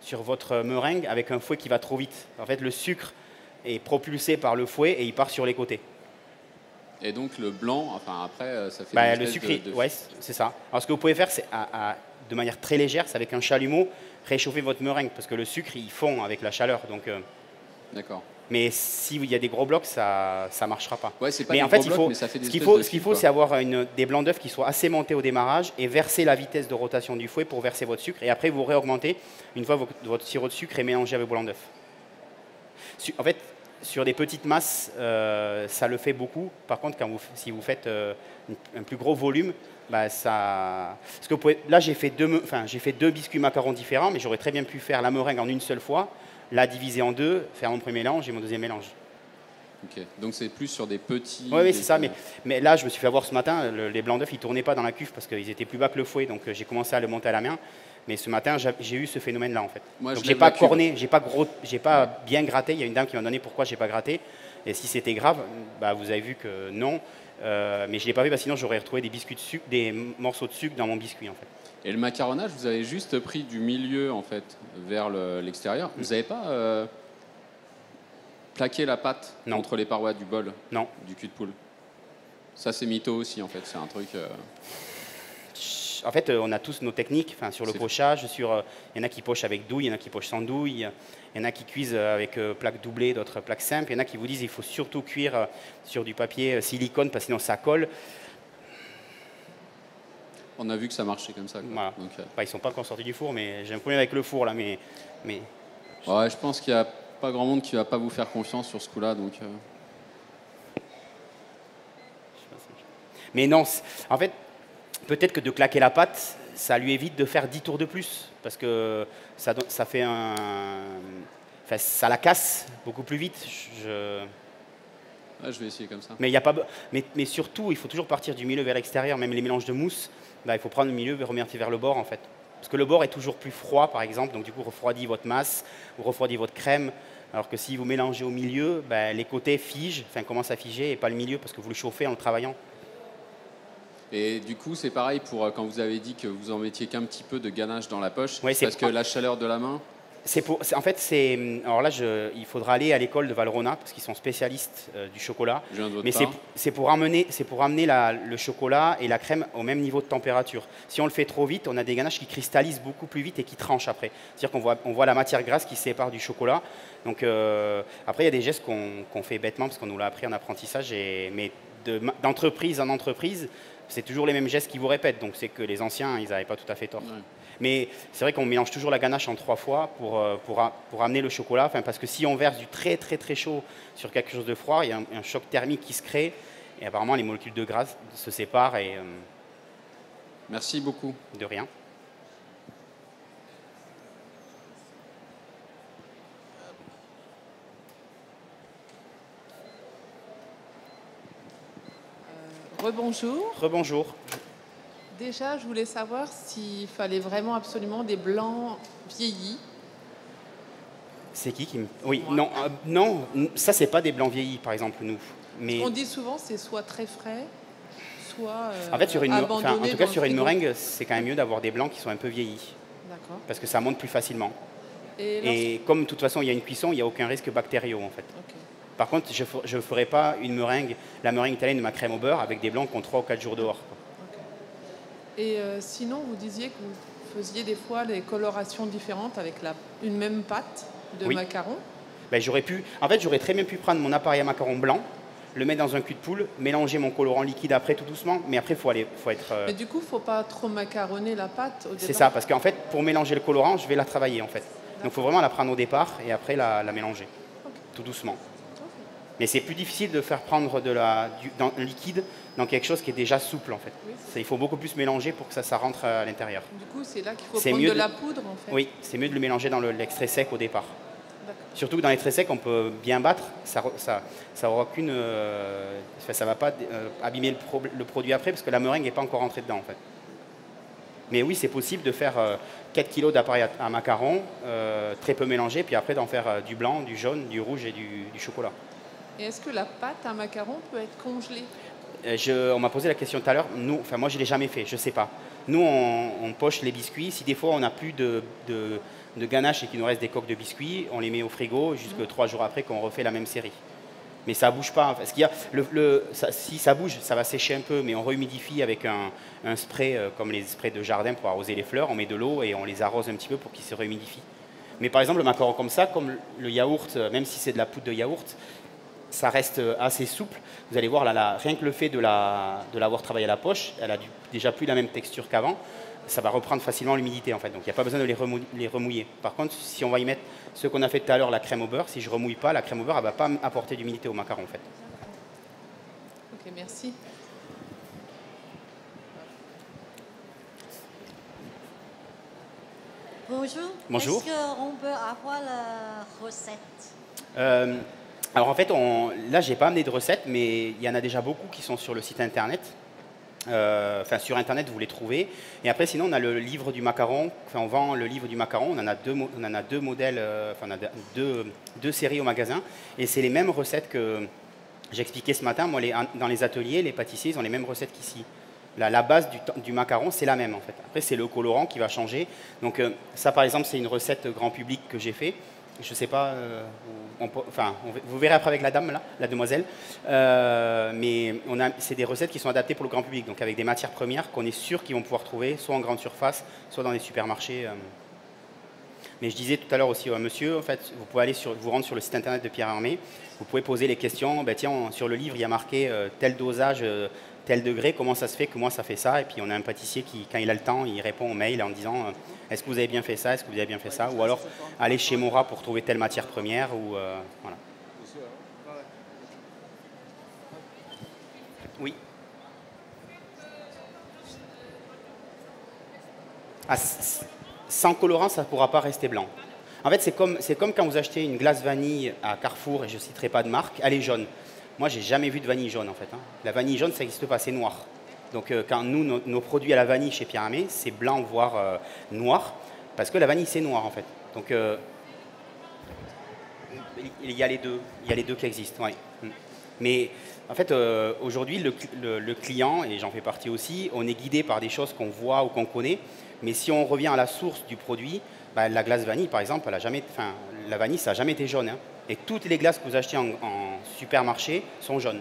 sur votre meringue avec un fouet qui va trop vite. En fait, le sucre est propulsé par le fouet et il part sur les côtés. Et donc, le blanc, enfin après, ça fait... Bah, le sucré, de... ouais, c'est ça. Alors, ce que vous pouvez faire, c'est à, à, de manière très légère, c'est avec un chalumeau, réchauffer votre meringue parce que le sucre, il fond avec la chaleur. Donc, euh... D'accord. Mais s'il y a des gros blocs, ça ne marchera pas. Ouais, c'est pas mais en fait, blocs, il faut, ça fait ce qu'il faut, ce qu'il faut c'est avoir une, des blancs d'œufs qui soient assez montés au démarrage et verser la vitesse de rotation du fouet pour verser votre sucre. Et après, vous réaugmentez une fois votre sirop de sucre est mélangé avec le blanc d'œuf. En fait, sur des petites masses, euh, ça le fait beaucoup. Par contre, quand vous, si vous faites euh, un plus gros volume, bah, ça... Parce que vous pouvez... Là, j'ai fait, deux, enfin, j'ai fait deux biscuits macarons différents, mais j'aurais très bien pu faire la meringue en une seule fois. La diviser en deux, faire mon premier mélange et mon deuxième mélange. Okay. Donc c'est plus sur des petits... Oui, oui c'est ça. Mais, mais là, je me suis fait avoir ce matin. Le, les blancs d'œufs, ils ne tournaient pas dans la cuve parce qu'ils étaient plus bas que le fouet. Donc j'ai commencé à le monter à la main. Mais ce matin, j'ai eu ce phénomène-là, en fait. Moi, donc je n'ai pas corné, je n'ai pas, gros, pas ouais. bien gratté. Il y a une dame qui m'a donné pourquoi je n'ai pas gratté. Et si c'était grave, bah, vous avez vu que non. Euh, mais je ne l'ai pas fait parce que sinon, j'aurais retrouvé des, biscuits de sucre, des morceaux de sucre dans mon biscuit, en fait. Et le macaronnage, vous avez juste pris du milieu, en fait, vers l'extérieur. Vous n'avez pas euh, plaqué la pâte non. entre les parois du bol, non. du cul de poule. Ça, c'est mytho aussi, en fait. C'est un truc... Euh... En fait, on a tous nos techniques, enfin, sur le pochage. Il euh, y en a qui pochent avec douille, il y en a qui pochent sans douille. Il y en a qui cuisent avec euh, plaque doublée, d'autres plaques simples. Il y en a qui vous disent qu'il faut surtout cuire euh, sur du papier euh, silicone, parce que sinon, ça colle. On a vu que ça marchait comme ça. Quoi. Voilà. Donc, euh... bah, ils ne sont pas encore sortis du four, mais j'ai un problème avec le four là. Mais, mais... Ouais, je pense qu'il n'y a pas grand monde qui ne va pas vous faire confiance sur ce coup-là. Donc, euh... Mais non, en fait, peut-être que de claquer la pâte, ça lui évite de faire dix tours de plus. Parce que ça, ça fait un. Enfin, ça la casse beaucoup plus vite. Je... Ah, je vais essayer comme ça. Mais, y a pas... mais, mais surtout, il faut toujours partir du milieu vers l'extérieur. Même les mélanges de mousse, bah, il faut prendre le milieu et remercier vers le bord, en fait. Parce que le bord est toujours plus froid, par exemple. Donc, du coup, refroidit votre masse ou refroidit votre crème. Alors que si vous mélangez au milieu, bah, les côtés figent, enfin, commencent à figer et pas le milieu parce que vous le chauffez en le travaillant. Et du coup, c'est pareil pour quand vous avez dit que vous en mettiez qu'un petit peu de ganache dans la poche. Ouais, parce que la chaleur de la main... Pour, en fait, c'est. Alors là, je, il faudra aller à l'école de Valrhona parce qu'ils sont spécialistes euh, du chocolat. Mais c'est pour amener, c'est pour amener la, le chocolat et la crème au même niveau de température. Si on le fait trop vite, on a des ganaches qui cristallisent beaucoup plus vite et qui tranchent après. C'est-à-dire qu'on voit, on voit la matière grasse qui se sépare du chocolat. Donc euh, après, il y a des gestes qu'on qu'on fait bêtement parce qu'on nous l'a appris en apprentissage. Et, mais d'entreprise de, en entreprise, c'est toujours les mêmes gestes qui vous répètent. Donc c'est que les anciens, ils n'avaient pas tout à fait tort. Ouais. Mais c'est vrai qu'on mélange toujours la ganache en trois fois pour, pour, pour amener le chocolat. Enfin, parce que si on verse du très, très, très chaud sur quelque chose de froid, il y a un, un choc thermique qui se crée. Et apparemment, les molécules de gras se séparent. Et, euh... Merci beaucoup. De rien. Euh, rebonjour. Rebonjour. Déjà, je voulais savoir s'il fallait vraiment absolument des blancs vieillis. C'est qui qui me... Oui, non, euh, non, ça, c'est pas des blancs vieillis, par exemple, nous. Mais... On dit souvent, c'est soit très frais, soit euh, en fait, sur une, enfin, en tout cas, sur une meringue, c'est quand même mieux d'avoir des blancs qui sont un peu vieillis. D'accord. Parce que ça monte plus facilement. Et, lorsque... Et comme, de toute façon, il y a une cuisson, il n'y a aucun risque bactériaux, en fait. Okay. Par contre, je ne ferai pas une meringue, la meringue italienne de ma crème au beurre avec des blancs qui ont trois ou quatre jours dehors. Et euh, sinon, vous disiez que vous faisiez des fois des colorations différentes avec la, une même pâte de oui. macaron. Ben, j'aurais pu, en fait, j'aurais très bien pu prendre mon appareil à macaron blanc, le mettre dans un cul de poule, mélanger mon colorant liquide après tout doucement, mais après, il faut, faut être... Euh... Mais du coup, il ne faut pas trop macaronner la pâte au départ. C'est ça, parce qu'en fait, pour mélanger le colorant, je vais la travailler, en fait. Donc, il faut vraiment la prendre au départ et après la, la mélanger. Okay. tout doucement. Mais c'est plus difficile de faire prendre de la, du dans, liquide dans quelque chose qui est déjà souple, en fait. Oui. Il faut beaucoup plus mélanger pour que ça, ça rentre à l'intérieur. Du coup, c'est là qu'il faut prendre de, de la poudre, en fait. Oui, c'est mieux de le mélanger dans l'extrait le, sec au départ. Surtout que dans les traits secs, on peut bien battre, ça ne ça, ça euh, va pas euh, abîmer le, pro, le produit après, parce que la meringue n'est pas encore rentrée dedans, en fait. Mais oui, c'est possible de faire euh, quatre kilos d'appareil à, à macaron, euh, très peu mélangé, puis après d'en faire euh, du blanc, du jaune, du rouge et du, du chocolat. Et est-ce que la pâte à macaron peut être congelée? Je, on m'a posé la question tout à l'heure. Nous, enfin, moi, je ne l'ai jamais fait, je ne sais pas. Nous, on, on poche les biscuits. Si des fois, on n'a plus de, de, de ganache et qu'il nous reste des coques de biscuits, on les met au frigo jusqu'à mmh. trois jours après qu'on refait la même série. Mais ça ne bouge pas. Parce qu'il y a le, le, ça, si ça bouge, ça va sécher un peu, mais on rehumidifie avec un, un spray, euh, comme les sprays de jardin pour arroser les fleurs. On met de l'eau et on les arrose un petit peu pour qu'ils se rehumidifient. Mais par exemple, le macaron comme ça, comme le yaourt, même si c'est de la poudre de yaourt, ça reste assez souple. Vous allez voir, là, là, rien que le fait de l'avoir la, de travaillé à la poche, elle a du, déjà plus la même texture qu'avant. Ça va reprendre facilement l'humidité, en fait. Donc, il n'y a pas besoin de les, remou les remouiller. Par contre, si on va y mettre ce qu'on a fait tout à l'heure, la crème au beurre, si je ne remouille pas, la crème au beurre, elle ne va pas apporter d'humidité au macaron, en fait. Ok, merci. Bonjour. Bonjour. Est-ce qu'on peut avoir la recette? euh, Alors en fait, on, là, je n'ai pas amené de recettes, mais il y en a déjà beaucoup qui sont sur le site Internet. Euh, enfin, sur Internet, vous les trouvez. Et après, sinon, on a le livre du macaron. Enfin, on vend le livre du macaron. On en a deux, on en a deux modèles, enfin, on a deux, deux séries au magasin. Et c'est les mêmes recettes que j'expliquais ce matin. Moi, les, dans les ateliers, les pâtissiers, ils ont les mêmes recettes qu'ici. La, la base du, du macaron, c'est la même, en fait. Après, c'est le colorant qui va changer. Donc euh, ça, par exemple, c'est une recette grand public que j'ai fait. Je ne sais pas, euh, on peut, enfin, on, vous verrez après avec la dame, là, la demoiselle. Euh, mais c'est des recettes qui sont adaptées pour le grand public, donc avec des matières premières qu'on est sûr qu'ils vont pouvoir trouver, soit en grande surface, soit dans les supermarchés. Euh. Mais je disais tout à l'heure aussi à monsieur, en fait, vous pouvez aller sur, vous rendre sur le site internet de Pierre Hermé, vous pouvez poser les questions. Ben, tiens, on, sur le livre, il y a marqué euh, tel dosage, euh, tel degré, comment ça se fait que moi ça fait ça? Et puis on a un pâtissier qui, quand il a le temps, il répond au mail en disant... Euh, Est-ce que vous avez bien fait ça? Est-ce que vous avez bien fait ça? Ou alors, aller chez Mora pour trouver telle matière première. Ou euh, voilà. Oui. Ah, sans colorant, ça ne pourra pas rester blanc. En fait, c'est comme, c'est comme quand vous achetez une glace vanille à Carrefour, et je ne citerai pas de marque, elle est jaune. Moi, je n'ai jamais vu de vanille jaune, en fait. Hein. La vanille jaune, ça n'existe pas, c'est noir. Donc, euh, quand nous, nos, nos produits à la vanille chez Pierre Hermé, c'est blanc, voire euh, noir, parce que la vanille, c'est noir, en fait. Donc, euh, il, y a les deux, il y a les deux qui existent, ouais. Mais, en fait, euh, aujourd'hui, le, le, le client, et j'en fais partie aussi, on est guidé par des choses qu'on voit ou qu'on connaît, mais si on revient à la source du produit, bah, la glace vanille, par exemple, elle a jamais, enfin, la vanille, ça n'a jamais été jaune. Hein. Et toutes les glaces que vous achetez en, en supermarché sont jaunes.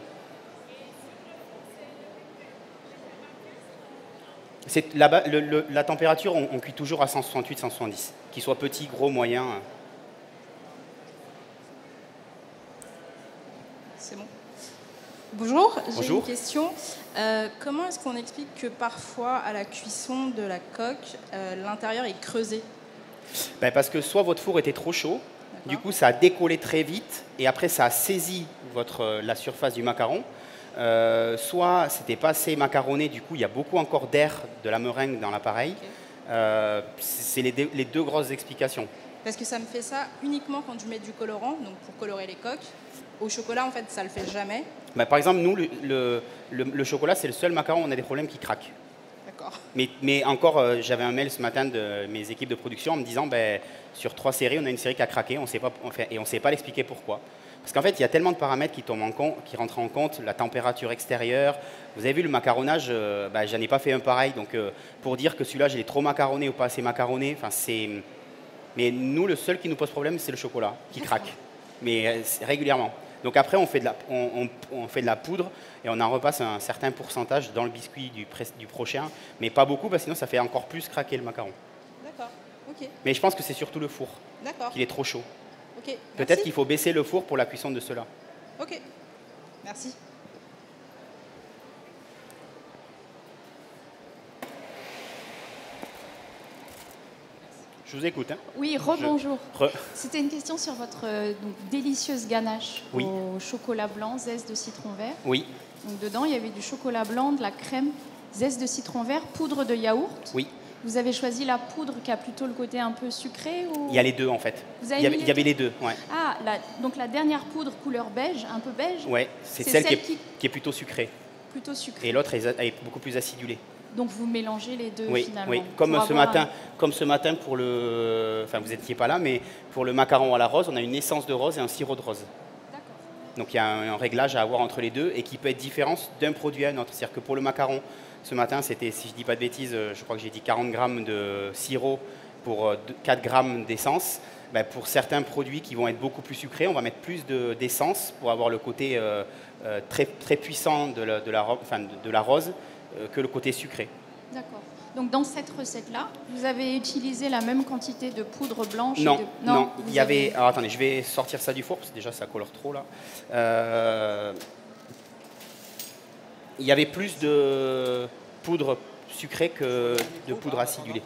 La, le, le, la température, on, on cuit toujours à cent soixante-huit à cent soixante-dix, qu'il soit petit, gros, moyen. C'est bon. Bonjour, j'ai une question. Euh, comment est-ce qu'on explique que parfois, à la cuisson de la coque, euh, l'intérieur est creusé? Ben parce que soit votre four était trop chaud, du coup ça a décollé très vite, et après ça a saisi votre, la surface du macaron. Euh, soit c'était pas assez macaronné, du coup il y a beaucoup encore d'air de la meringue dans l'appareil. Okay. euh, c'est les, de, les deux grosses explications. Parce que ça me fait ça uniquement quand je mets du colorant, donc pour colorer les coques. Au chocolat, en fait, ça le fait jamais. Bah, par exemple, nous, le, le, le, le chocolat, c'est le seul macaron où on a des problèmes qui craquent. D'accord. Mais, mais encore, euh, j'avais un mail ce matin de mes équipes de production en me disant, bah, sur trois séries, on a une série qui a craqué, on sait pas, on fait, et on ne sait pas l'expliquer pourquoi. Parce qu'en fait, il y a tellement de paramètres qui, tombent en compte, qui rentrent en compte, la température extérieure. Vous avez vu, le macaronnage, euh, bah, j'en ai pas fait un pareil. Donc, euh, pour dire que celui-là, je l'ai trop macaronné ou pas assez macaronné, c'est... Mais nous, le seul qui nous pose problème, c'est le chocolat, qui craque, mais euh, régulièrement. Donc après, on fait, de la, on, on, on fait de la poudre et on en repasse un certain pourcentage dans le biscuit du, du prochain, mais pas beaucoup, parce que sinon, ça fait encore plus craquer le macaron. D'accord, ok. Mais je pense que c'est surtout le four, qu'il est trop chaud. Okay, peut-être qu'il faut baisser le four pour la cuisson de cela. Ok, merci. Je Je vous écoute. Hein. Oui, rebonjour. Je... Re... C'était une question sur votre donc, délicieuse ganache oui. au chocolat blanc, zeste de citron vert. Oui. Donc dedans, il y avait du chocolat blanc, de la crème, zeste de citron vert, poudre de yaourt. Oui. Vous avez choisi la poudre qui a plutôt le côté un peu sucré ou... Il y a les deux en fait. Vous avez il y, avait, les, il y avait les deux. Ouais. Ah, la, donc la dernière poudre couleur beige, un peu beige. Ouais, c'est celle, celle qui, est, qui... qui est plutôt sucrée. Plutôt sucrée. Et l'autre est, est beaucoup plus acidulée. Donc vous mélangez les deux oui, finalement. Oui, comme ce matin, un... comme ce matin pour le, enfin vous n'étiez pas là, mais pour le macaron à la rose, on a une essence de rose et un sirop de rose. Donc il y a un, un réglage à avoir entre les deux et qui peut être différent d'un produit à un autre. C'est-à-dire que pour le macaron, ce matin, c'était, si je ne dis pas de bêtises, je crois que j'ai dit quarante grammes de sirop pour quatre grammes d'essence. Ben pour certains produits qui vont être beaucoup plus sucrés, on va mettre plus de, d'essence pour avoir le côté euh, euh, très, très puissant de la, de la, enfin, de, de la rose euh, que le côté sucré. D'accord. Donc dans cette recette-là, vous avez utilisé la même quantité de poudre blanche? Non, de... non, non. Il y avez... avait... Alors, attendez, je vais sortir ça du four, parce que déjà ça colore trop là. Euh... Il y avait plus de poudre sucrée que de poudre acidulée.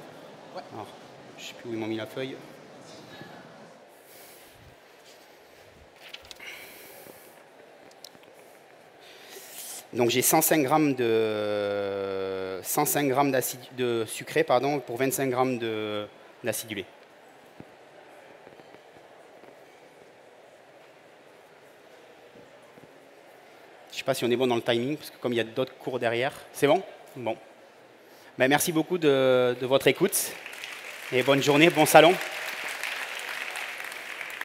Alors, je ne sais plus où ils m'ont mis la feuille. Donc j'ai cent cinq grammes de cent cinq grammes de sucré pardon pour vingt-cinq grammes de d'acidulé. Je sais pas si on est bon dans le timing parce que comme il y a d'autres cours derrière, c'est bon. Bon. Ben, merci beaucoup de, de votre écoute et bonne journée, bon salon.